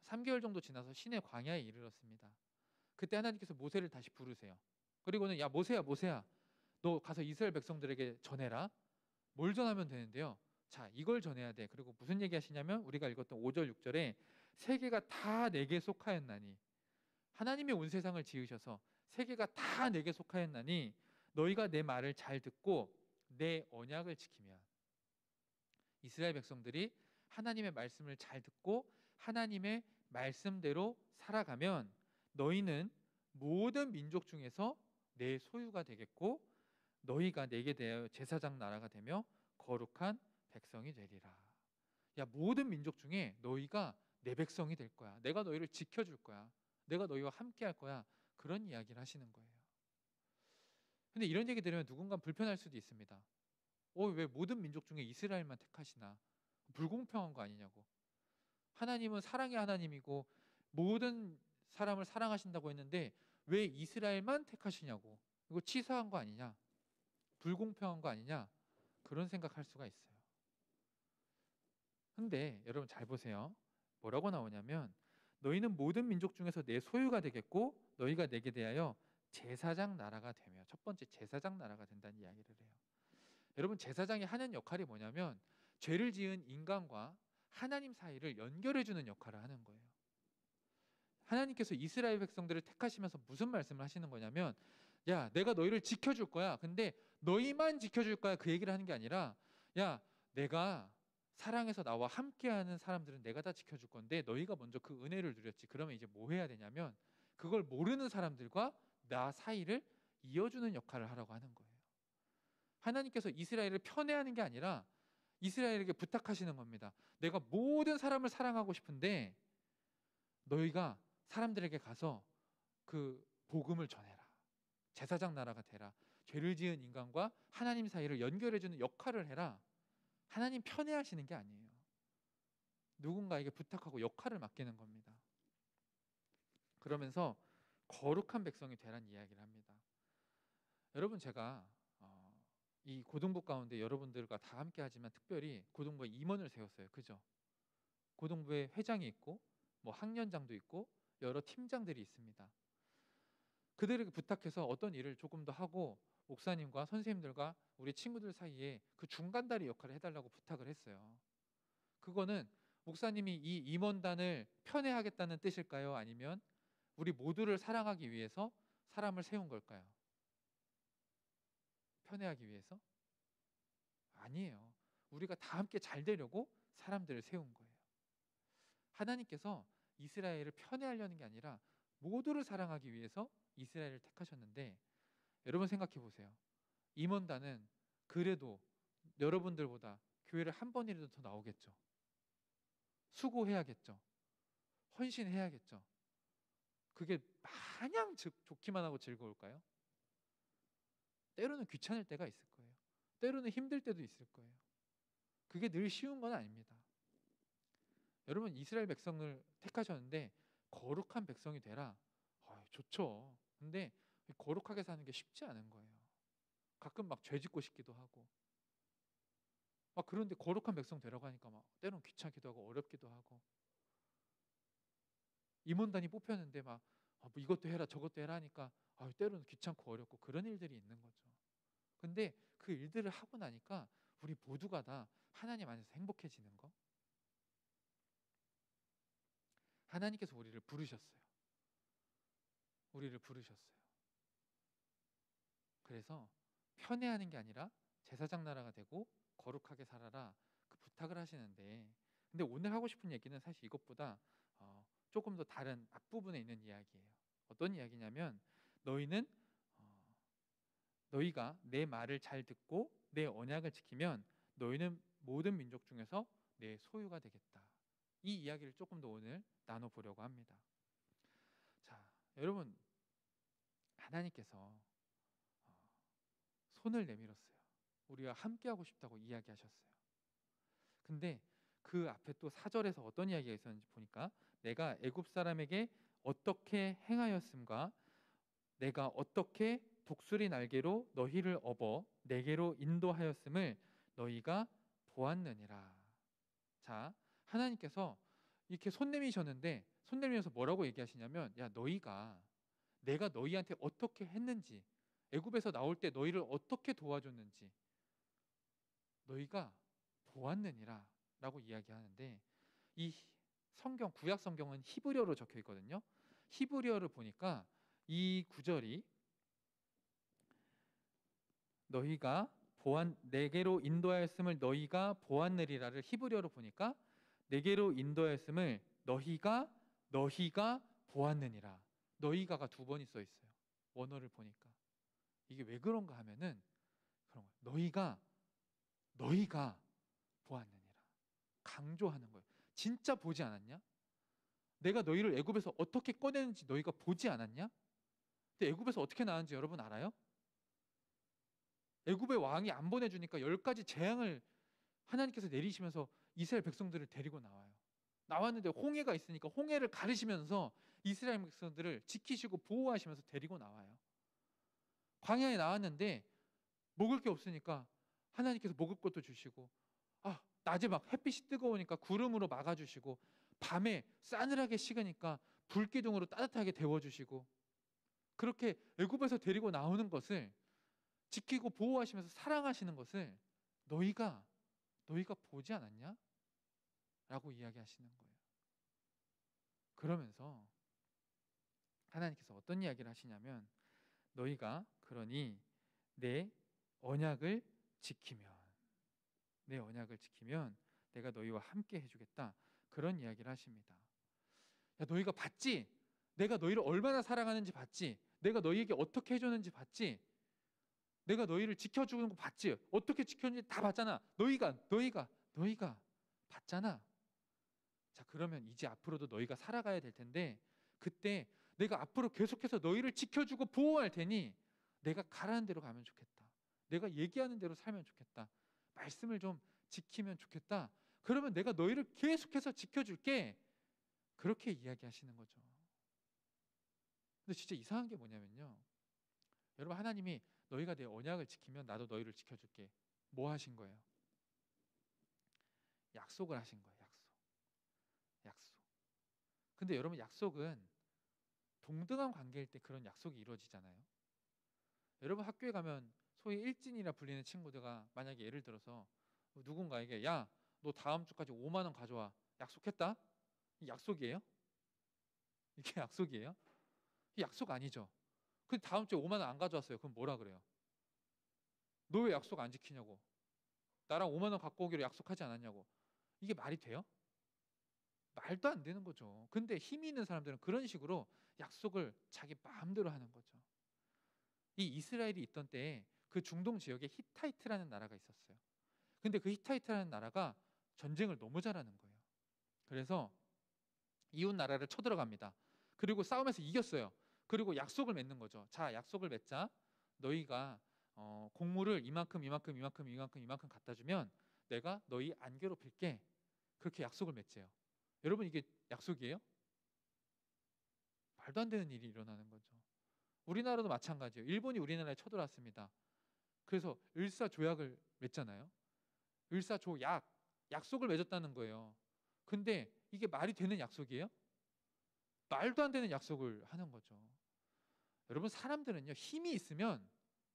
3개월 정도 지나서 시내 광야에 이르렀습니다. 그때 하나님께서 모세를 다시 부르세요. 그리고는 야, 모세야, 모세야, 너 가서 이스라엘 백성들에게 전해라. 뭘 전하면 되는데요? 자, 이걸 전해야 돼. 그리고 무슨 얘기 하시냐면 우리가 읽었던 5절 6절에 세계가 다 내게 속하였나니, 하나님이 온 세상을 지으셔서 세계가 다 내게 속하였나니 너희가 내 말을 잘 듣고 내 언약을 지키면, 이스라엘 백성들이 하나님의 말씀을 잘 듣고 하나님의 말씀대로 살아가면 너희는 모든 민족 중에서 내 소유가 되겠고 너희가 내게 대하여 제사장 나라가 되며 거룩한 백성이 되리라. 야, 모든 민족 중에 너희가 내 백성이 될 거야. 내가 너희를 지켜줄 거야. 내가 너희와 함께 할 거야. 그런 이야기를 하시는 거예요. 근데 이런 얘기 들으면 누군가 불편할 수도 있습니다. 왜 모든 민족 중에 이스라엘만 택하시나? 불공평한 거 아니냐고. 하나님은 사랑의 하나님이고 모든 사람을 사랑하신다고 했는데 왜 이스라엘만 택하시냐고. 이거 치사한 거 아니냐? 불공평한 거 아니냐? 그런 생각할 수가 있어요. 근데 여러분 잘 보세요. 뭐라고 나오냐면 너희는 모든 민족 중에서 내 소유가 되겠고 너희가 내게 대하여 제사장 나라가 되며, 첫 번째 제사장 나라가 된다는 이야기를 해요. 여러분, 제사장이 하는 역할이 뭐냐면 죄를 지은 인간과 하나님 사이를 연결해주는 역할을 하는 거예요. 하나님께서 이스라엘 백성들을 택하시면서 무슨 말씀을 하시는 거냐면, 야, 내가 너희를 지켜줄 거야. 근데 너희만 지켜줄 거야. 그 얘기를 하는 게 아니라, 야, 내가 사랑해서 나와 함께하는 사람들은 내가 다 지켜줄 건데 너희가 먼저 그 은혜를 누렸지. 그러면 이제 뭐 해야 되냐면 그걸 모르는 사람들과 나 사이를 이어주는 역할을 하라고 하는 거예요. 하나님께서 이스라엘을 편애하는 게 아니라 이스라엘에게 부탁하시는 겁니다. 내가 모든 사람을 사랑하고 싶은데 너희가 사람들에게 가서 그 복음을 전해라. 제사장 나라가 되라. 죄를 지은 인간과 하나님 사이를 연결해주는 역할을 해라. 하나님 편애하시는 게 아니에요. 누군가에게 부탁하고 역할을 맡기는 겁니다. 그러면서 거룩한 백성이 되란 이야기를 합니다. 여러분, 제가 이 고등부 가운데 여러분들과 다 함께 하지만 특별히 고등부에 임원을 세웠어요. 그죠? 고등부에 회장이 있고 뭐 학년장도 있고 여러 팀장들이 있습니다. 그들에게 부탁해서 어떤 일을 조금 더 하고 목사님과 선생님들과 우리 친구들 사이에 그 중간다리 역할을 해달라고 부탁을 했어요. 그거는 목사님이 이 임원단을 편애하겠다는 뜻일까요? 아니면 우리 모두를 사랑하기 위해서 사람을 세운 걸까요? 편애하기 위해서? 아니에요. 우리가 다 함께 잘 되려고 사람들을 세운 거예요. 하나님께서 이스라엘을 편애하려는 게 아니라 모두를 사랑하기 위해서 이스라엘을 택하셨는데, 여러분 생각해 보세요. 임원단은 그래도 여러분들보다 교회를 한 번이라도 더 나오겠죠. 수고해야겠죠. 헌신해야겠죠. 그게 마냥 좋기만 하고 즐거울까요? 때로는 귀찮을 때가 있을 거예요. 때로는 힘들 때도 있을 거예요. 그게 늘 쉬운 건 아닙니다. 여러분 이스라엘 백성을 택하셨는데 거룩한 백성이 되라, 좋죠. 근데 거룩하게 사는 게 쉽지 않은 거예요. 가끔 막 죄 짓고 싶기도 하고 막 그런데 거룩한 백성 되라고 하니까 막 때론 귀찮기도 하고 어렵기도 하고, 임원단이 뽑혔는데 막 뭐 이것도 해라 저것도 해라 하니까 때로는 귀찮고 어렵고 그런 일들이 있는 거죠. 근데 그 일들을 하고 나니까 우리 모두가 다 하나님 안에서 행복해지는 거, 하나님께서 우리를 부르셨어요. 우리를 부르셨어요. 그래서 편애하는 게 아니라 제사장 나라가 되고 거룩하게 살아라, 그 부탁을 하시는데, 근데 오늘 하고 싶은 얘기는 사실 이것보다 조금 더 다른 앞부분에 있는 이야기예요. 어떤 이야기냐면 너희가 내 말을 잘 듣고 내 언약을 지키면 너희는 모든 민족 중에서 내 소유가 되겠다. 이 이야기를 조금 더 오늘 나눠보려고 합니다. 자, 여러분 하나님께서 손을 내밀었어요. 우리와 함께하고 싶다고 이야기하셨어요. 근데 그 앞에 또 4절에서 어떤 이야기가 있었는지 보니까 내가 애굽 사람에게 어떻게 행하였음과 내가 어떻게 독수리 날개로 너희를 업어 내게로 인도하였음을 너희가 보았느니라. 자, 하나님께서 이렇게 손 내미셨는데 손 내밀면서 뭐라고 얘기하시냐면, 야 너희가 내가 너희한테 어떻게 했는지, 애굽에서 나올 때 너희를 어떻게 도와줬는지 너희가 보았느니라 라고 이야기하는데, 이 성경 구약 성경은 히브리어로 적혀 있거든요. 히브리어를 보니까 이 구절이 너희가 보았 내게로 인도하였음을 너희가 보았느니라를 히브리어로 보니까 내게로 인도하였음을 너희가 보았느니라, 너희가가 두 번이 써 있어요. 원어를 보니까 이게 왜 그런가 하면은 그런 거예요. 너희가 보았느니라 강조하는 거예요. 진짜 보지 않았냐? 내가 너희를 애굽에서 어떻게 꺼내는지 너희가 보지 않았냐? 근데 애굽에서 어떻게 나왔는지 여러분 알아요? 애굽의 왕이 안 보내주니까 10가지 재앙을 하나님께서 내리시면서 이스라엘 백성들을 데리고 나왔는데 홍해가 있으니까 홍해를 가르시면서 이스라엘 백성들을 지키시고 보호하시면서 데리고 나와요. 광야에 나왔는데 먹을 게 없으니까 하나님께서 먹을 것도 주시고, 낮에 막 햇빛이 뜨거우니까 구름으로 막아주시고, 밤에 싸늘하게 식으니까 불기둥으로 따뜻하게 데워주시고, 그렇게 애굽에서 데리고 나오는 것을 지키고 보호하시면서 사랑하시는 것을 너희가 보지 않았냐? 라고 이야기하시는 거예요. 그러면서 하나님께서 어떤 이야기를 하시냐면 너희가 그러니 내 언약을 지키면 내가 너희와 함께 해주겠다, 그런 이야기를 하십니다. 야, 너희가 봤지? 내가 너희를 얼마나 사랑하는지 봤지? 내가 너희에게 어떻게 해줬는지 봤지? 내가 너희를 지켜주는 거 봤지? 어떻게 지켰는지 다 봤잖아. 너희가 봤잖아. 자, 그러면 이제 앞으로도 너희가 살아가야 될 텐데, 그때 내가 앞으로 계속해서 너희를 지켜주고 보호할 테니 내가 가라는 대로 가면 좋겠다. 내가 얘기하는 대로 살면 좋겠다. 말씀을 좀 지키면 좋겠다. 그러면 내가 너희를 계속해서 지켜줄게. 그렇게 이야기하시는 거죠. 근데 진짜 이상한 게 뭐냐면요, 여러분 하나님이 너희가 내 언약을 지키면 나도 너희를 지켜줄게, 뭐 하신 거예요? 약속을 하신 거예요. 약속. 근데 여러분 약속은 동등한 관계일 때 그런 약속이 이루어지잖아요. 여러분 학교에 가면 소위 일진이라 불리는 친구들과 만약에 예를 들어서 누군가에게 야 너 다음 주까지 5만 원 가져와 약속했다? 이게 약속이에요? 약속 아니죠. 근데 다음 주에 5만 원 안 가져왔어요. 그럼 뭐라 그래요? 너 왜 약속 안 지키냐고, 나랑 5만 원 갖고 오기로 약속하지 않았냐고. 이게 말이 돼요? 말도 안 되는 거죠. 근데 힘이 있는 사람들은 그런 식으로 약속을 자기 마음대로 하는 거죠. 이 이스라엘이 있던 때에 그 중동 지역에 히타이트라는 나라가 있었어요. 근데 그 히타이트라는 나라가 전쟁을 너무 잘하는 거예요. 그래서 이웃 나라를 쳐들어갑니다. 그리고 싸움에서 이겼어요. 그리고 약속을 맺는 거죠. 자, 약속을 맺자. 너희가 곡물을 이만큼 갖다 주면 내가 너희 안 괴롭힐게. 그렇게 약속을 맺지요. 여러분 이게 약속이에요? 말도 안 되는 일이 일어나는 거죠. 우리나라도 마찬가지예요. 일본이 우리나라에 쳐들어왔습니다. 그래서 을사조약을 맺잖아요. 을사조약, 약속을 맺었다는 거예요. 근데 이게 말이 되는 약속이에요? 말도 안 되는 약속을 하는 거죠. 여러분 사람들은요 힘이 있으면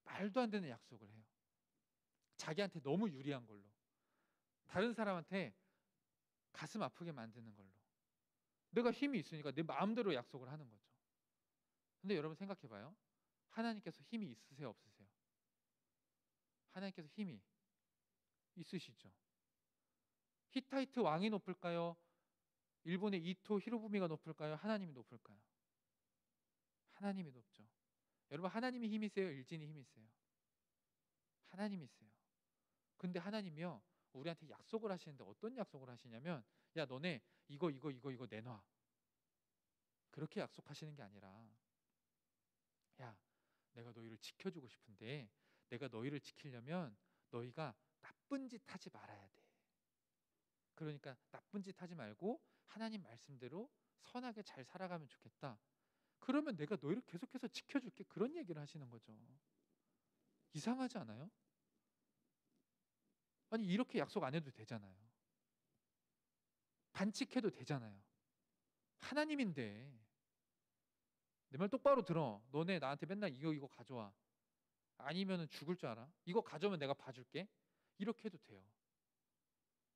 말도 안 되는 약속을 해요. 자기한테 너무 유리한 걸로, 다른 사람한테 가슴 아프게 만드는 걸로, 내가 힘이 있으니까 내 마음대로 약속을 하는 거죠. 근데 여러분 생각해봐요. 하나님께서 힘이 있으세요 없으세요? 하나님께서 힘이 있으시죠. 히타이트 왕이 높을까요? 일본의 이토 히로부미가 높을까요? 하나님이 높을까요? 하나님이 높죠. 여러분 하나님이 힘이세요? 일진이 힘이세요? 하나님이세요. 근데 하나님이요 우리한테 약속을 하시는데 어떤 약속을 하시냐면, 야 너네 이거 내놔, 그렇게 약속하시는 게 아니라, 야 내가 너희를 지켜주고 싶은데 내가 너희를 지키려면 너희가 나쁜 짓 하지 말아야 돼. 그러니까 나쁜 짓 하지 말고 하나님 말씀대로 선하게 잘 살아가면 좋겠다. 그러면 내가 너희를 계속해서 지켜줄게. 그런 얘기를 하시는 거죠. 이상하지 않아요? 아니 이렇게 약속 안 해도 되잖아요. 반칙해도 되잖아요. 하나님인데. 내 말 똑바로 들어. 너네 나한테 맨날 이거 가져와, 아니면 죽을 줄 알아? 이거 가져오면 내가 봐줄게. 이렇게 해도 돼요.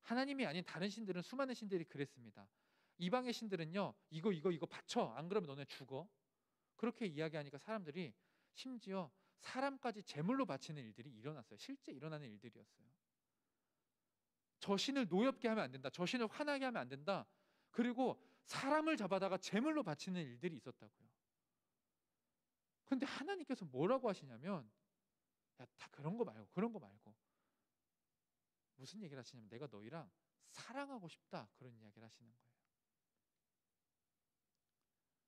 하나님이 아닌 다른 신들은, 수많은 신들이 그랬습니다. 이방의 신들은요 이거 바쳐, 안 그러면 너네 죽어, 그렇게 이야기하니까 사람들이 심지어 사람까지 제물로 바치는 일들이 일어났어요. 실제 일어나는 일들이었어요. 저 신을 노엽게 하면 안 된다, 저 신을 화나게 하면 안 된다, 그리고 사람을 잡아다가 제물로 바치는 일들이 있었다고요. 근데 하나님께서 뭐라고 하시냐면, 야 다 그런 거 말고 무슨 얘기를 하시냐면 내가 너희랑 사랑하고 싶다, 그런 이야기를 하시는 거예요.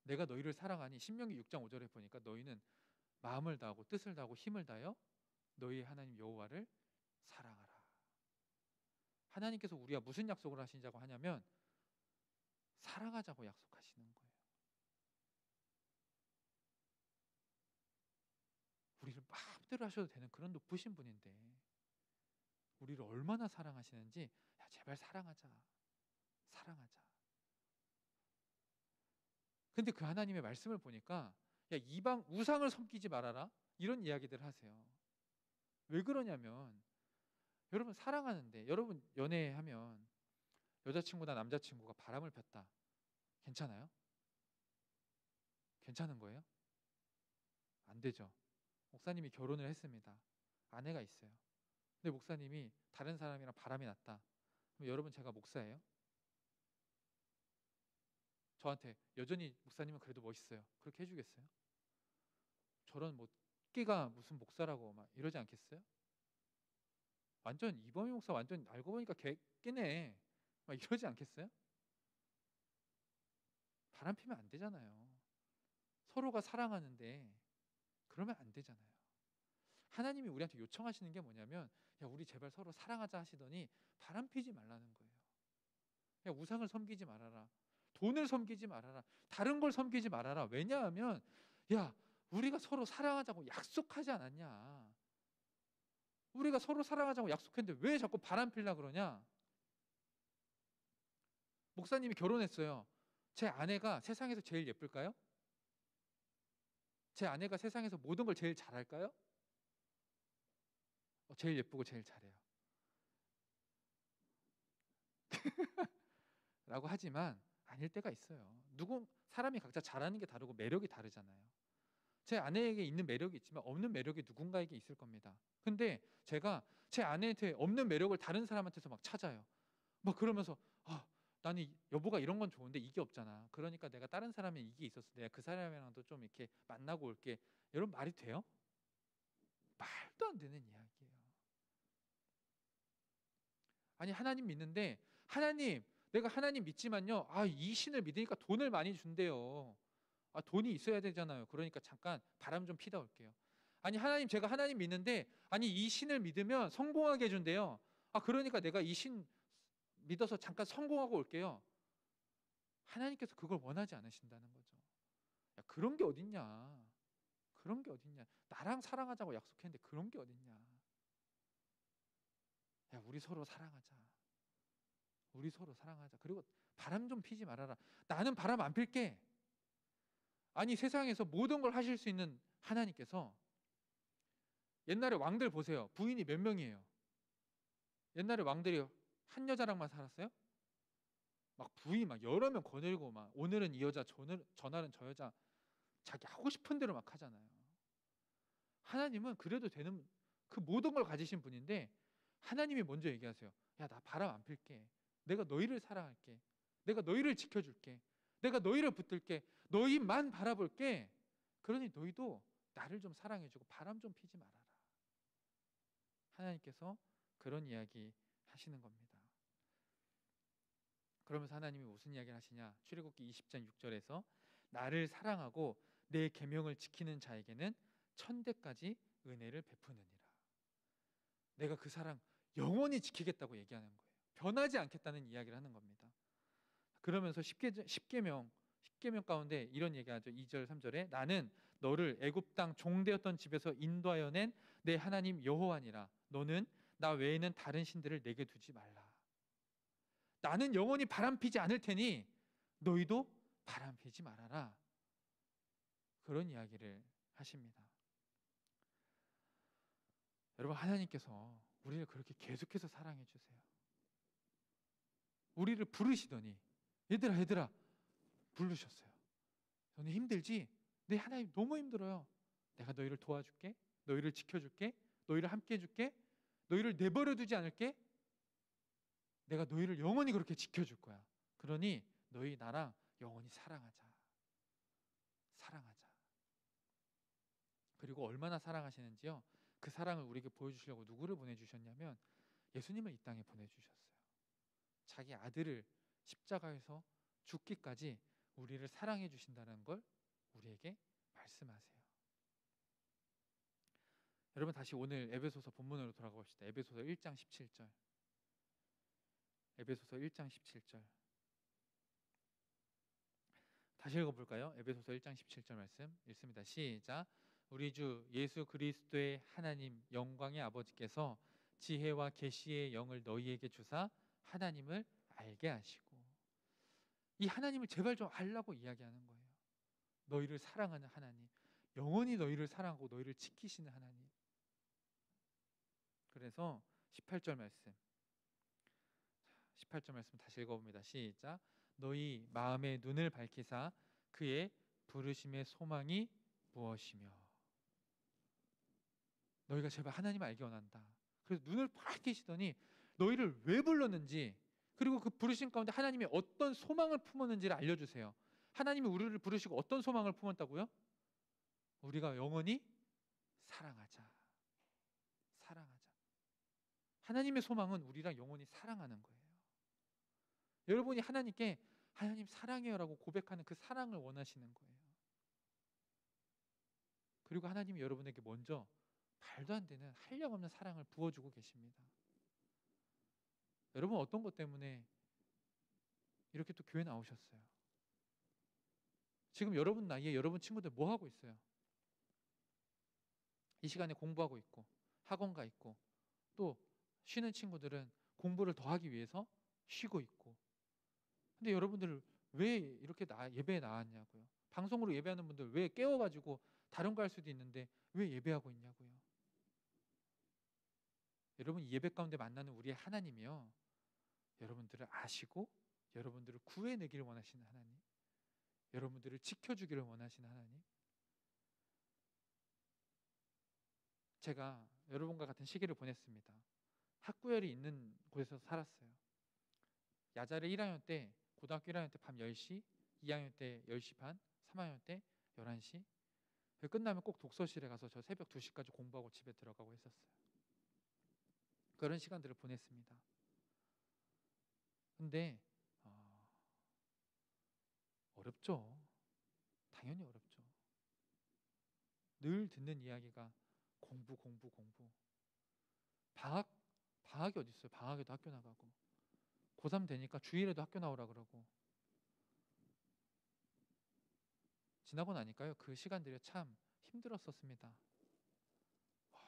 내가 너희를 사랑하니, 신명기 6장 5절에 보니까 너희는 마음을 다하고 뜻을 다하고 힘을 다하여 너희 하나님 여호와를 사랑하라. 하나님께서 우리와 무슨 약속을 하시냐고 하냐면 사랑하자고 약속하시는 거예요. 우리를 마음대로 하셔도 되는 그런 높으신 분인데 우리를 얼마나 사랑하시는지, 야 제발 사랑하자. 근데 그 하나님의 말씀을 보니까 야 이방 우상을 섬기지 말아라, 이런 이야기들을 하세요. 왜 그러냐면 여러분 사랑하는데, 여러분 연애하면 여자친구나 남자친구가 바람을 폈다, 괜찮아요? 괜찮은 거예요? 안 되죠. 목사님이 결혼을 했습니다. 아내가 있어요. 근데 목사님이 다른 사람이랑 바람이 났다. 그럼 여러분 제가 목사예요? 저한테 여전히 목사님은 그래도 멋있어요, 그렇게 해주겠어요? 저런 뭐 끼가 무슨 목사라고 막 이러지 않겠어요? 완전 이범희 목사 완전 알고 보니까 개 끼네, 막 이러지 않겠어요? 바람 피면 안 되잖아요. 서로가 사랑하는데 그러면 안 되잖아요. 하나님이 우리한테 요청하시는 게 뭐냐면, 야 우리 제발 서로 사랑하자 하시더니 바람 피지 말라는 거예요. 야 우상을 섬기지 말아라, 돈을 섬기지 말아라, 다른 걸 섬기지 말아라. 왜냐하면 야 우리가 서로 사랑하자고 약속하지 않았냐, 우리가 서로 사랑하자고 약속했는데 왜 자꾸 바람 피려고 그러냐. 목사님이 결혼했어요. 제 아내가 세상에서 제일 예쁠까요? 제 아내가 세상에서 모든 걸 제일 잘할까요? 제일 예쁘고 제일 잘해요 라고 하지만 아닐 때가 있어요. 누구 사람이 각자 잘하는 게 다르고 매력이 다르잖아요. 제 아내에게 있는 매력이 있지만 없는 매력이 누군가에게 있을 겁니다. 근데 제가 제 아내한테 없는 매력을 다른 사람한테서 막 찾아요. 막 그러면서 나는 여보가 이런 건 좋은데 이게 없잖아, 그러니까 내가 다른 사람이 이게 있었어, 내가 그 사람이랑도 좀 이렇게 만나고 올게. 여러분 말이 돼요? 말도 안 되는 이야기예요. 아니 하나님 믿는데, 하나님 내가 하나님 믿지만요 이 신을 믿으니까 돈을 많이 준대요. 돈이 있어야 되잖아요. 그러니까 잠깐 바람 좀 피다 올게요. 아니 하나님 제가 하나님 믿는데, 아니 이 신을 믿으면 성공하게 해준대요. 아, 그러니까 내가 이 신 믿어서 잠깐 성공하고 올게요. 하나님께서 그걸 원하지 않으신다는 거죠. 야, 그런 게 어딨냐. 그런 게 어딨냐. 나랑 사랑하자고 약속했는데 그런 게 어딨냐. 야, 우리 서로 사랑하자. 우리 서로 사랑하자. 그리고 바람 좀 피지 말아라. 나는 바람 안 필게. 아니, 세상에서 모든 걸 하실 수 있는 하나님께서, 옛날에 왕들 보세요. 부인이 몇 명이에요? 옛날에 왕들이 한 여자랑만 살았어요? 막 부인 막 여러 명 거느리고 막 오늘은 이 여자, 저날은 저 여자, 자기 하고 싶은 대로 막 하잖아요. 하나님은 그래도 되는 그 모든 걸 가지신 분인데 하나님이 먼저 얘기하세요. 야, 나 바람 안 필게. 내가 너희를 사랑할게. 내가 너희를 지켜줄게. 내가 너희를 붙들게. 너희만 바라볼게. 그러니 너희도 나를 좀 사랑해주고 바람 좀 피지 말아라. 하나님께서 그런 이야기 하시는 겁니다. 그러면서 하나님이 무슨 이야기를 하시냐. 출애굽기 20장 6절에서 나를 사랑하고 내 계명을 지키는 자에게는 천대까지 은혜를 베푸느니라. 내가 그 사랑 영원히 지키겠다고 얘기하는 거예요. 변하지 않겠다는 이야기를 하는 겁니다. 그러면서 10계명 가운데 이런 얘기하죠. 2절 3절에 나는 너를 애굽 땅 종되었던 집에서 인도하여 낸 내 하나님 여호와니라. 너는 나 외에는 다른 신들을 내게 두지 말라. 나는 영원히 바람피지 않을 테니 너희도 바람피지 말아라. 그런 이야기를 하십니다. 여러분, 하나님께서 우리를 그렇게 계속해서 사랑해 주세요. 우리를 부르시더니 얘들아 부르셨어요. 너는 힘들지? 네, 하나님 너무 힘들어요. 내가 너희를 도와줄게. 너희를 지켜줄게. 너희를 함께해 줄게. 너희를 내버려 두지 않을게. 내가 너희를 영원히 그렇게 지켜줄 거야. 그러니 너희 나랑 영원히 사랑하자. 그리고 얼마나 사랑하시는지요. 그 사랑을 우리에게 보여주시려고 누구를 보내주셨냐면 예수님을 이 땅에 보내주셨어요. 자기 아들을 십자가에서 죽기까지 우리를 사랑해 주신다는 걸 우리에게 말씀하세요. 여러분, 다시 오늘 에베소서 본문으로 돌아가 봅시다. 에베소서 1장 17절 다시 읽어볼까요? 에베소서 1장 17절 말씀 읽습니다. 시작. 우리 주 예수 그리스도의 하나님 영광의 아버지께서 지혜와 계시의 영을 너희에게 주사 하나님을 알게 하시고. 이 하나님을 제발 좀 알라고 이야기하는 거예요. 너희를 사랑하는 하나님, 영원히 너희를 사랑하고 너희를 지키시는 하나님. 그래서 18절 말씀 다시 읽어봅니다. 시작. 너희 마음의 눈을 밝히사 그의 부르심의 소망이 무엇이며. 너희가 제발 하나님을 알게 원한다. 그래서 눈을 밝히시더니 너희를 왜 불렀는지, 그리고 그 부르신 가운데 하나님이 어떤 소망을 품었는지를 알려주세요. 하나님이 우리를 부르시고 어떤 소망을 품었다고요? 우리가 영원히 사랑하자. 하나님의 소망은 우리랑 영원히 사랑하는 거예요. 여러분이 하나님께 하나님 사랑해요 라고 고백하는 그 사랑을 원하시는 거예요. 그리고 하나님이 여러분에게 먼저 말도 안 되는 한량 없는 사랑을 부어주고 계십니다. 여러분, 어떤 것 때문에 이렇게 또 교회 나오셨어요? 지금 여러분 나이에 여러분 친구들 뭐 하고 있어요? 이 시간에 공부하고 있고 학원 가 있고, 또 쉬는 친구들은 공부를 더 하기 위해서 쉬고 있고. 근데 여러분들 왜 이렇게 예배에 나왔냐고요. 방송으로 예배하는 분들 왜 깨워가지고 다른 거 할 수도 있는데 왜 예배하고 있냐고요. 여러분, 이 예배 가운데 만나는 우리의 하나님이요, 여러분들을 아시고 여러분들을 구해내기를 원하시는 하나님, 여러분들을 지켜주기를 원하시는 하나님. 제가 여러분과 같은 시기를 보냈습니다. 학구열이 있는 곳에서 살았어요. 야자를 1학년 때, 고등학교 1학년 때 밤 10시, 2학년 때 10시 반, 3학년 때 11시. 끝나면 꼭 독서실에 가서 저 새벽 2시까지 공부하고 집에 들어가고 했었어요. 그런 시간들을 보냈습니다. 근데 어렵죠. 당연히 어렵죠. 늘 듣는 이야기가 공부. 방학 방학이 어디 있어요? 방학에도 학교 나가고, 고3 되니까 주일에도 학교 나오라 그러고. 지나고 나니까요, 그 시간들이 참 힘들었었습니다.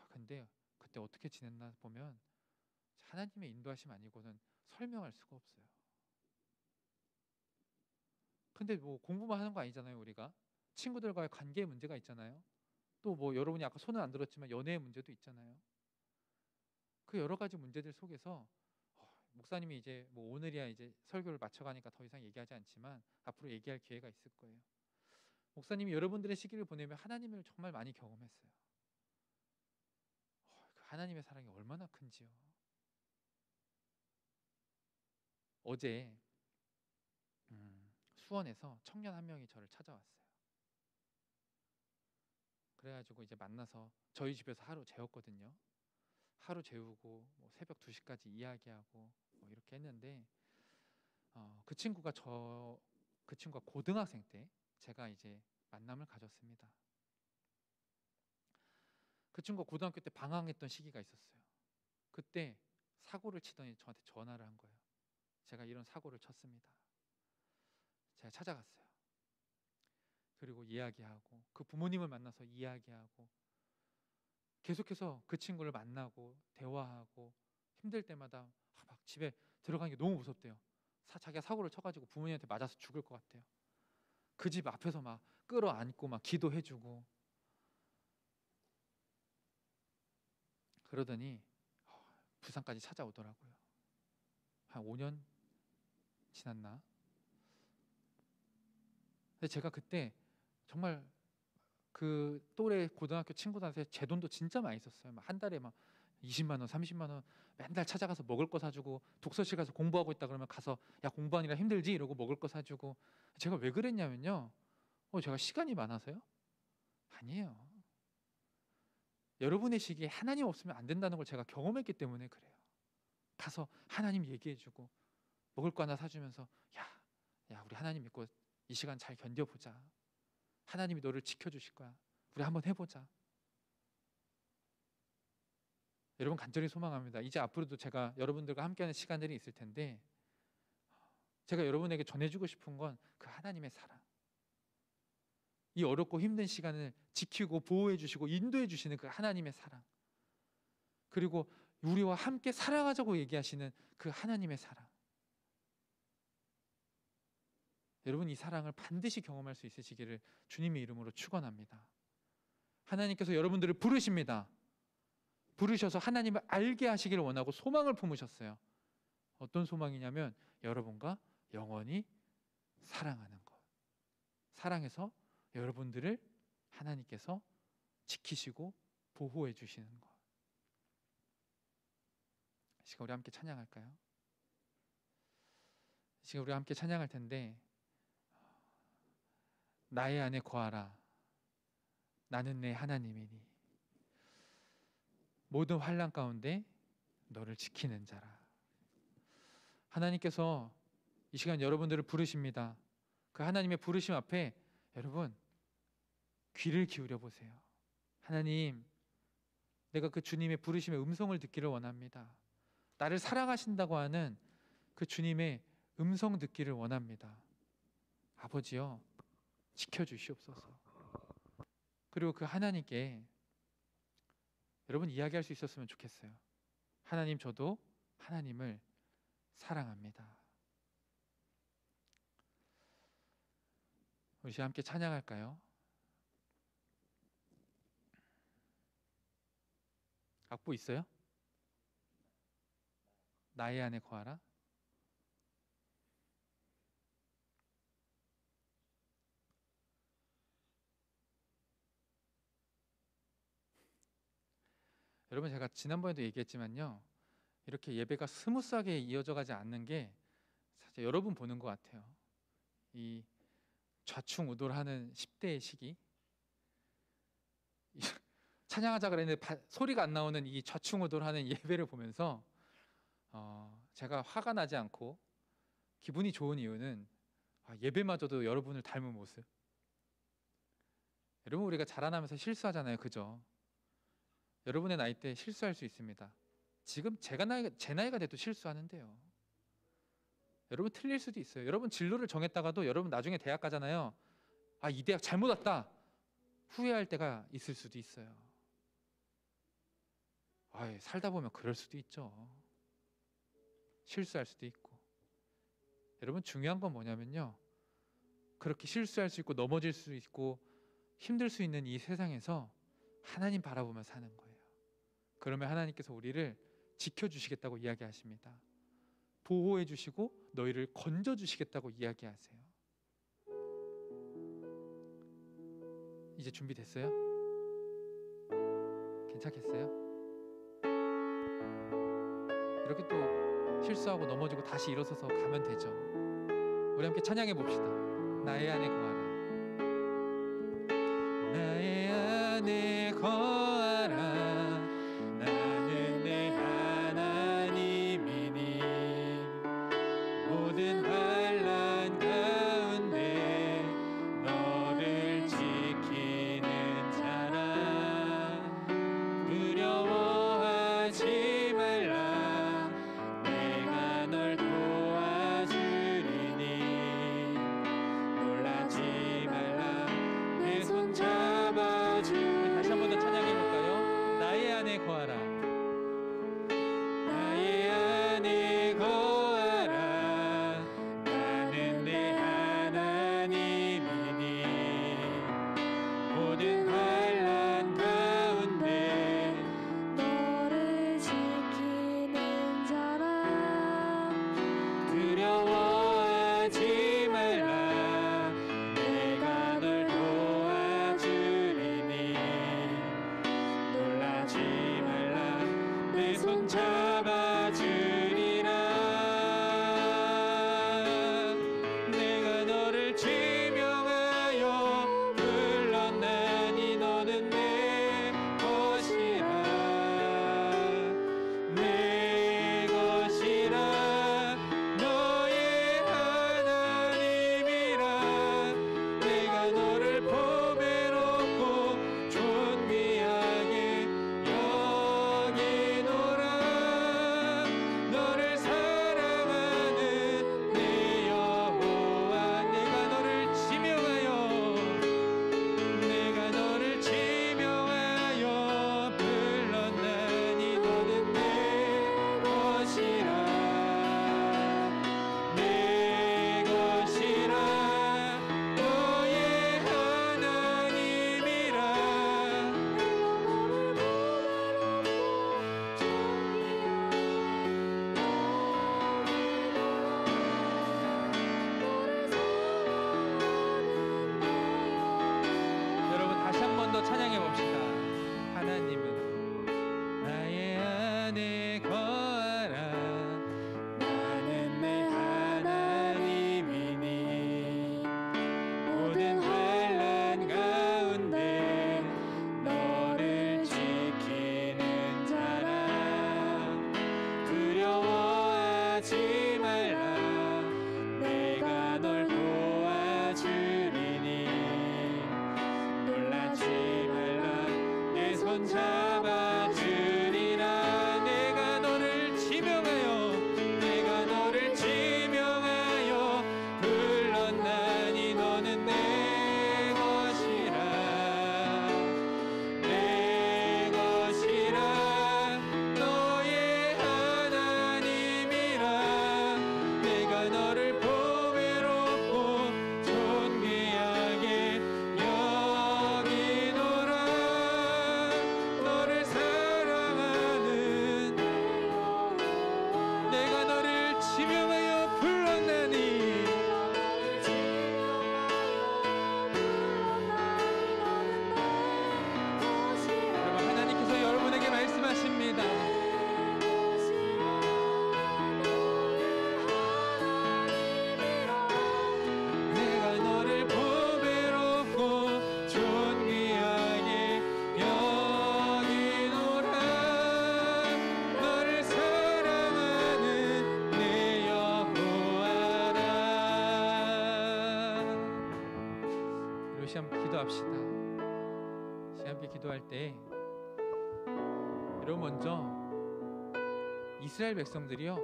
근데 그때 어떻게 지냈나 보면 하나님의 인도하심 아니고는 설명할 수가 없어요. 근데 뭐 공부만 하는 거 아니잖아요. 우리가 친구들과의 관계의 문제가 있잖아요. 또 뭐 여러분이 아까 손은 안 들었지만 연애의 문제도 있잖아요. 그 여러 가지 문제들 속에서 목사님이 이제 뭐 오늘이야 이제 설교를 마쳐가니까 더 이상 얘기하지 않지만 앞으로 얘기할 기회가 있을 거예요. 목사님이 여러분들의 시기를 보내며 하나님을 정말 많이 경험했어요. 그 하나님의 사랑이 얼마나 큰지요. 어제 수원에서 청년 한 명이 저를 찾아왔어요. 그래가지고 이제 만나서 저희 집에서 하루 재웠거든요. 하루 재우고 뭐 새벽 2시까지 이야기하고 뭐 이렇게 했는데 그 친구가 고등학생 때 제가 이제 만남을 가졌습니다. 그 친구가 고등학교 때 방황했던 시기가 있었어요. 그때 사고를 치더니 저한테 전화를 한 거예요. 제가 이런 사고를 쳤습니다. 제가 찾아갔어요. 그리고 이야기하고 그 부모님을 만나서 이야기하고 계속해서 그 친구를 만나고 대화하고 힘들 때마다 막 집에 들어가는 게 너무 무섭대요. 자기가 사고를 쳐가지고 부모님한테 맞아서 죽을 것 같대요. 그 집 앞에서 막 끌어안고 막 기도해주고 그러더니 부산까지 찾아오더라고요. 한 5년 지났나? 근데 제가 그때 정말 그 또래 고등학교 친구들한테 제 돈도 진짜 많이 썼어요. 막 한 달에 막 20만 원, 30만 원 맨날 찾아가서 먹을 거 사주고, 독서실 가서 공부하고 있다 그러면 가서 야 공부하느라 힘들지? 이러고 먹을 거 사주고. 제가 왜 그랬냐면요, 제가 시간이 많아서요? 아니에요. 여러분의 시기에 하나님 없으면 안 된다는 걸 제가 경험했기 때문에 그래요. 가서 하나님 얘기해주고 먹을 거 하나 사주면서 야 우리 하나님 믿고 이 시간 잘 견뎌보자. 하나님이 너를 지켜주실 거야. 우리 한번 해보자. 여러분 간절히 소망합니다. 이제 앞으로도 제가 여러분들과 함께하는 시간들이 있을 텐데 제가 여러분에게 전해주고 싶은 건 그 하나님의 사랑, 이 어렵고 힘든 시간을 지키고 보호해 주시고 인도해 주시는 그 하나님의 사랑, 그리고 우리와 함께 살아가자고 얘기하시는 그 하나님의 사랑. 여러분 이 사랑을 반드시 경험할 수 있으시기를 주님의 이름으로 축원합니다. 하나님께서 여러분들을 부르십니다. 부르셔서 하나님을 알게 하시기를 원하고 소망을 품으셨어요. 어떤 소망이냐면 여러분과 영원히 사랑하는 것. 사랑해서 여러분들을 하나님께서 지키시고 보호해 주시는 것. 지금 우리 함께 찬양할까요? 지금 우리 함께 찬양할 텐데, 나의 안에 거하라 나는 내 하나님이니 모든 환난 가운데 너를 지키는 자라. 하나님께서 이 시간 여러분들을 부르십니다. 그 하나님의 부르심 앞에 여러분 귀를 기울여 보세요. 하나님, 내가 그 주님의 부르심의 음성을 듣기를 원합니다. 나를 사랑하신다고 하는 그 주님의 음성 듣기를 원합니다. 아버지여 지켜주시옵소서. 그리고 그 하나님께 여러분 이야기할 수 있었으면 좋겠어요. 하나님, 저도 하나님을 사랑합니다. 우리 함께 찬양할까요? 악보 있어요? 나의 안에 거하라. 여러분 제가 지난번에도 얘기했지만요, 이렇게 예배가 스무스하게 이어져가지 않는 게 사실 여러 번 보는 것 같아요. 이 좌충우돌하는 10대의 시기, 찬양하자 그랬는데 소리가 안 나오는 이 좌충우돌하는 예배를 보면서 제가 화가 나지 않고 기분이 좋은 이유는 예배마저도 여러분을 닮은 모습. 여러분 우리가 자라나면서 실수하잖아요, 그죠? 여러분의 나이 때 실수할 수 있습니다. 지금 제 나이가 돼도 실수하는데요. 여러분 틀릴 수도 있어요. 여러분 진로를 정했다가도 여러분 나중에 대학 가잖아요. 아, 이 대학 잘못 왔다 후회할 때가 있을 수도 있어요. 아이, 살다 보면 그럴 수도 있죠. 실수할 수도 있고. 여러분 중요한 건 뭐냐면요, 그렇게 실수할 수 있고 넘어질 수 있고 힘들 수 있는 이 세상에서 하나님 바라보며 사는 거예요. 그러면 하나님께서 우리를 지켜주시겠다고 이야기하십니다. 보호해 주시고 너희를 건져 주시겠다고 이야기하세요. 이제 준비됐어요? 괜찮겠어요? 이렇게 또 실수하고 넘어지고 다시 일어서서 가면 되죠. 우리 함께 찬양해 봅시다. 나의 안에 거하라. 나의 안에 거하라. 나는 내 하나님이니 모든 환난 가운데 너를 지키는 자라. 두려워하지 말라. 내가 널 도와주리니 놀라지 말라. 내 손 잡아주리니. 다시 한 번 더 찬양해볼까요? 나의 안에 거하라. 나의 안에 거하라. 모든 환난 가운데 너를 지키는 자라. 두려워하지 말라. 내가 널 도와주리니 놀라지 말라. 내 손 잡아주리라. 내가 너를 지명하여 불렀나니 너는 내 것이라. 내 것이라. 너의 하나님이라. 내가 너를 보배롭고 존귀하게 여기노라. 너를 사랑하는 내 여호와. 내가 너를 지명하여 불렀나니 너는 내 것이라. 내 것이라. 너의 하나님이라. 여러분 다시 한 번 더 찬양해 봅시다. 하나님은 나의 안에 거하라. 나는 내 하나님이니 모든 환난 가운데 너를 지키는 자라. 두려워하지 말라. 내가 널 도와주리니 놀라지 말라. 내 손 잡아주리라. 내가 너를 지명하여 불렀나니 너는 내 것이라. 내 것이라. 너의 하나님이라. 내가 너를 보배롭고 존귀하게 여기노라. 너를 사랑하는 내가 너를 지명하여 불렀나니 여러분, 하나님께서 여러분에게 말씀하십니다. 내가 너를 보배롭고 존귀하게 여기노라. 너를 사랑하는 내 여호와라. 우리 시험 기도합시다. 시험 기도할 때 여러분 먼저 이스라엘 백성들이요,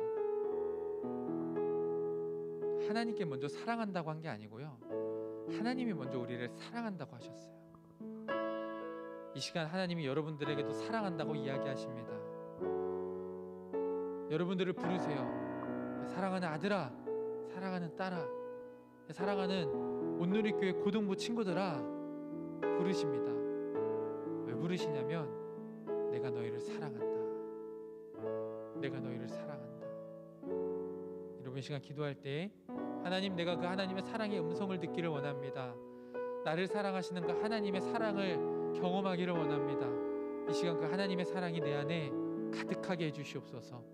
하나님께 먼저 사랑한다고 한 게 아니고요, 하나님이 먼저 우리를 사랑한다고 하셨어요. 이 시간 하나님이 여러분들에게도 사랑한다고 이야기하십니다. 여러분들을 부르세요. 사랑하는 아들아, 사랑하는 딸아, 사랑하는 온누리교회 고등부 친구들아, 부르십니다. 왜 부르시냐면 내가 너희를 사랑한다, 내가 너희를 사랑한다. 여러분, 이 시간 기도할 때 하나님, 내가 그 하나님의 사랑의 음성을 듣기를 원합니다. 나를 사랑하시는 그 하나님의 사랑을 경험하기를 원합니다. 이 시간 그 하나님의 사랑이 내 안에 가득하게 해주시옵소서.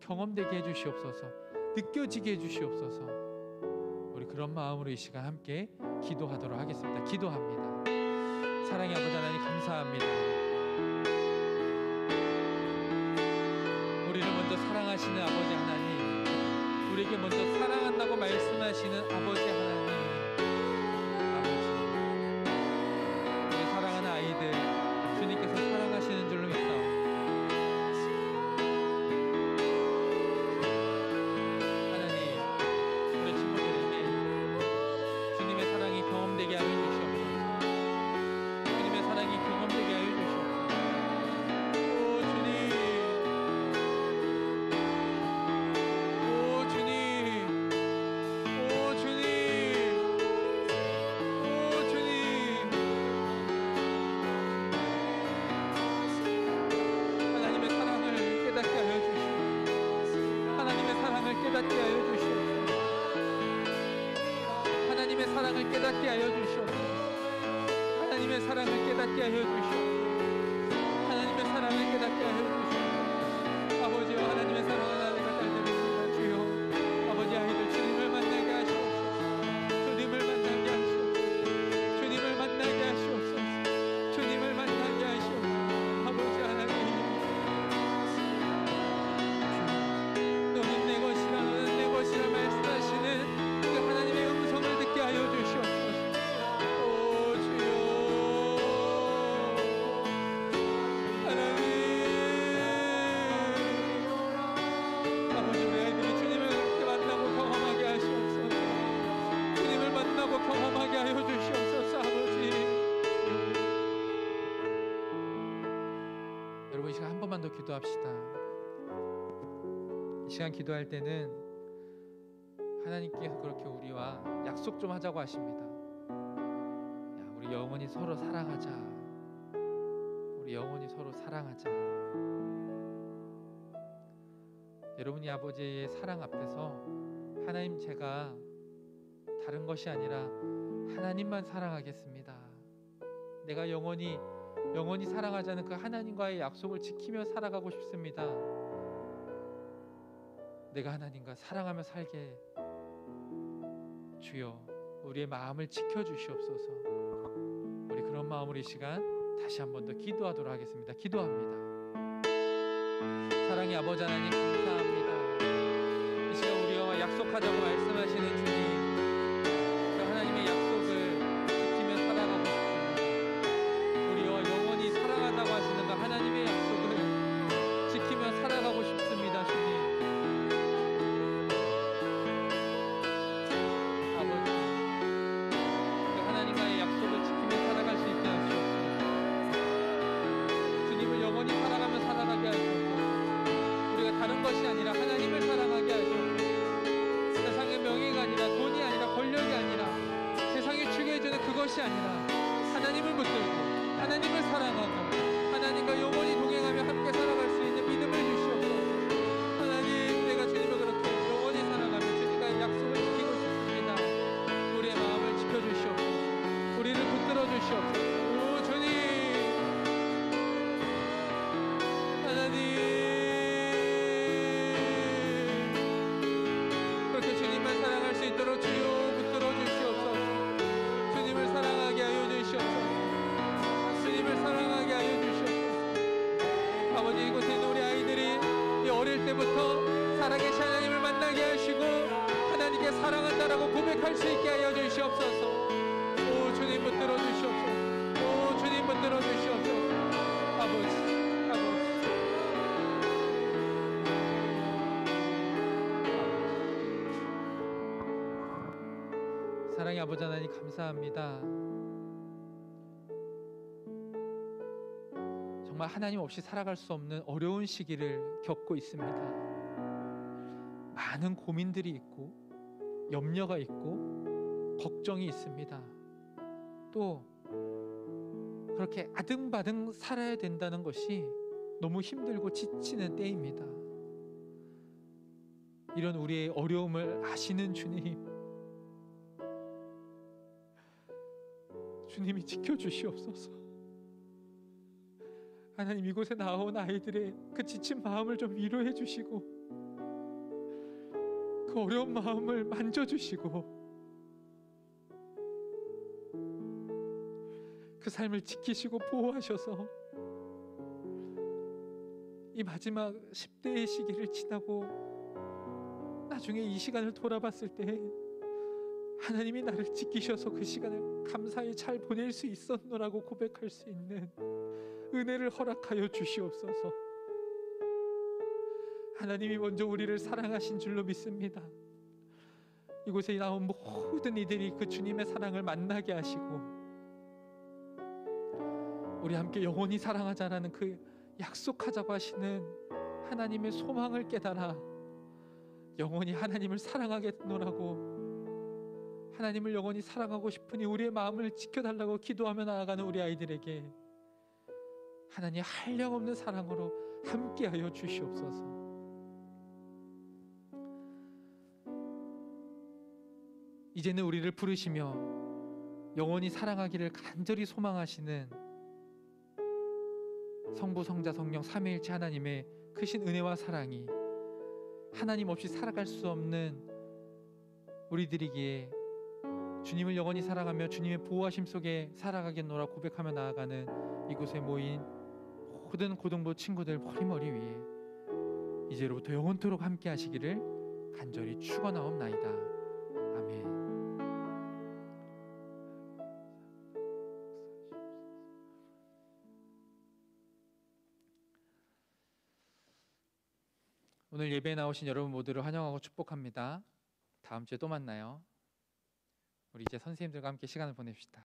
경험되게 해주시옵소서. 느껴지게 해주시옵소서. 우리 그런 마음으로 이 시간 함께 기도하도록 하겠습니다. 기도합니다. 사랑의 아버지 하나님, 감사합니다. 우리를 먼저 사랑하시는 아버지 하나님, 우리에게 먼저 사랑한다고 말씀하시는 아버지 하나님, 아버지, 우리 사랑하는 아이들 주님께서 사랑하시는 줄로 믿사옵니다. 기도할 때는 하나님께서 그렇게 우리와 약속 좀 하자고 하십니다. 야, 우리 영원히 서로 사랑하자. 우리 영원히 서로 사랑하자. 여러분이 아버지의 사랑 앞에서 하나님, 제가 다른 것이 아니라 하나님만 사랑하겠습니다. 내가 영원히 사랑하자는 그 하나님과의 약속을 지키며 살아가고 싶습니다. 내가 하나님과 사랑하며 살게 주여, 우리의 마음을 지켜주시옵소서. 우리 그런 마음으로 이 시간 다시 한 번 더 기도하도록 하겠습니다. 기도합니다. 사랑의 아버지 하나님, 감사합니다. 이 시간 우리와 약속하자고 말씀하시는 주님, 그 하나님의 약속을 지키며 살아가고 싶습니다. 우리와 영원히 사랑하다고 하시는 그 하나님의 약속을 지키며 살아가고 싶습니다. 주님, 우리가 다른 것이 아니라 하나님을 사랑하게 하시옵소서. 세상의 명예가 아니라, 돈이 아니라, 권력이 아니라, 세상이 주게 해주는 그것이 아니라 하나님을 붙들고 하나님을 사랑하고 하나님과 영원히 동행하며 함께 살아갈 수 있는 믿음을 주시옵소서. 하나님, 내가 주님을 그렇게 영원히 사랑하며 주님과의 약속을 지키고 싶습니다. 우리의 마음을 지켜주시옵소서. 우리를 붙들어 주시옵소서. 그렇게 주님만 사랑할 수 있도록 주여 붙들어 주시옵소서. 주님을 사랑하게 하여 주시옵소서. 주님을 사랑하게 하여 주시옵소서. 아버지, 이곳에 있는 우리 아이들이 어릴 때부터 살아계신 하나님을 만나게 하시고 하나님께 사랑한다라고 고백할 수 있게 하여 주시옵소서. 오 주님, 붙들어 주시옵소서. 오 주님, 붙들어 주시옵소서. 아버지, 아버지. 사랑의 아버지 하나님 감사합니다. 정말 하나님 없이 살아갈 수 없는 어려운 시기를 겪고 있습니다. 많은 고민들이 있고 염려가 있고 걱정이 있습니다. 또 그렇게 아등바등 살아야 된다는 것이 너무 힘들고 지치는 때입니다. 이런 우리의 어려움을 아시는 주님이 지켜주시옵소서. 하나님, 이곳에 나온 아이들의 그 지친 마음을 좀 위로해 주시고, 그 어려운 마음을 만져주시고, 그 삶을 지키시고 보호하셔서 이 마지막 10대의 시기를 지나고 나중에 이 시간을 돌아봤을 때 하나님이 나를 지키셔서 그 시간을 감사히 잘 보낼 수 있었노라고 고백할 수 있는 은혜를 허락하여 주시옵소서. 하나님이 먼저 우리를 사랑하신 줄로 믿습니다. 이곳에 나온 모든 이들이 그 주님의 사랑을 만나게 하시고, 우리 함께 영원히 사랑하자라는 그 약속하자고 하시는 하나님의 소망을 깨달아 영원히 하나님을 사랑하겠노라고, 하나님을 영원히 사랑하고 싶으니 우리의 마음을 지켜달라고 기도하며 나아가는 우리 아이들에게 하나님 한량없는 사랑으로 함께하여 주시옵소서. 이제는 우리를 부르시며 영원히 사랑하기를 간절히 소망하시는 성부, 성자, 성령 삼위일체 하나님의 크신 은혜와 사랑이, 하나님 없이 살아갈 수 없는 우리들이기에 주님을 영원히 사랑하며 주님의 보호하심 속에 살아가겠노라 고백하며 나아가는 이곳에 모인 모든 고등부 친구들 머리머리 위에 이제로부터 영원토록 함께 하시기를 간절히 축원하옵나이다. 아멘. 오늘 예배에 나오신 여러분 모두를 환영하고 축복합니다. 다음 주에 또 만나요. 우리 이제 선생님들과 함께 시간을 보냅시다.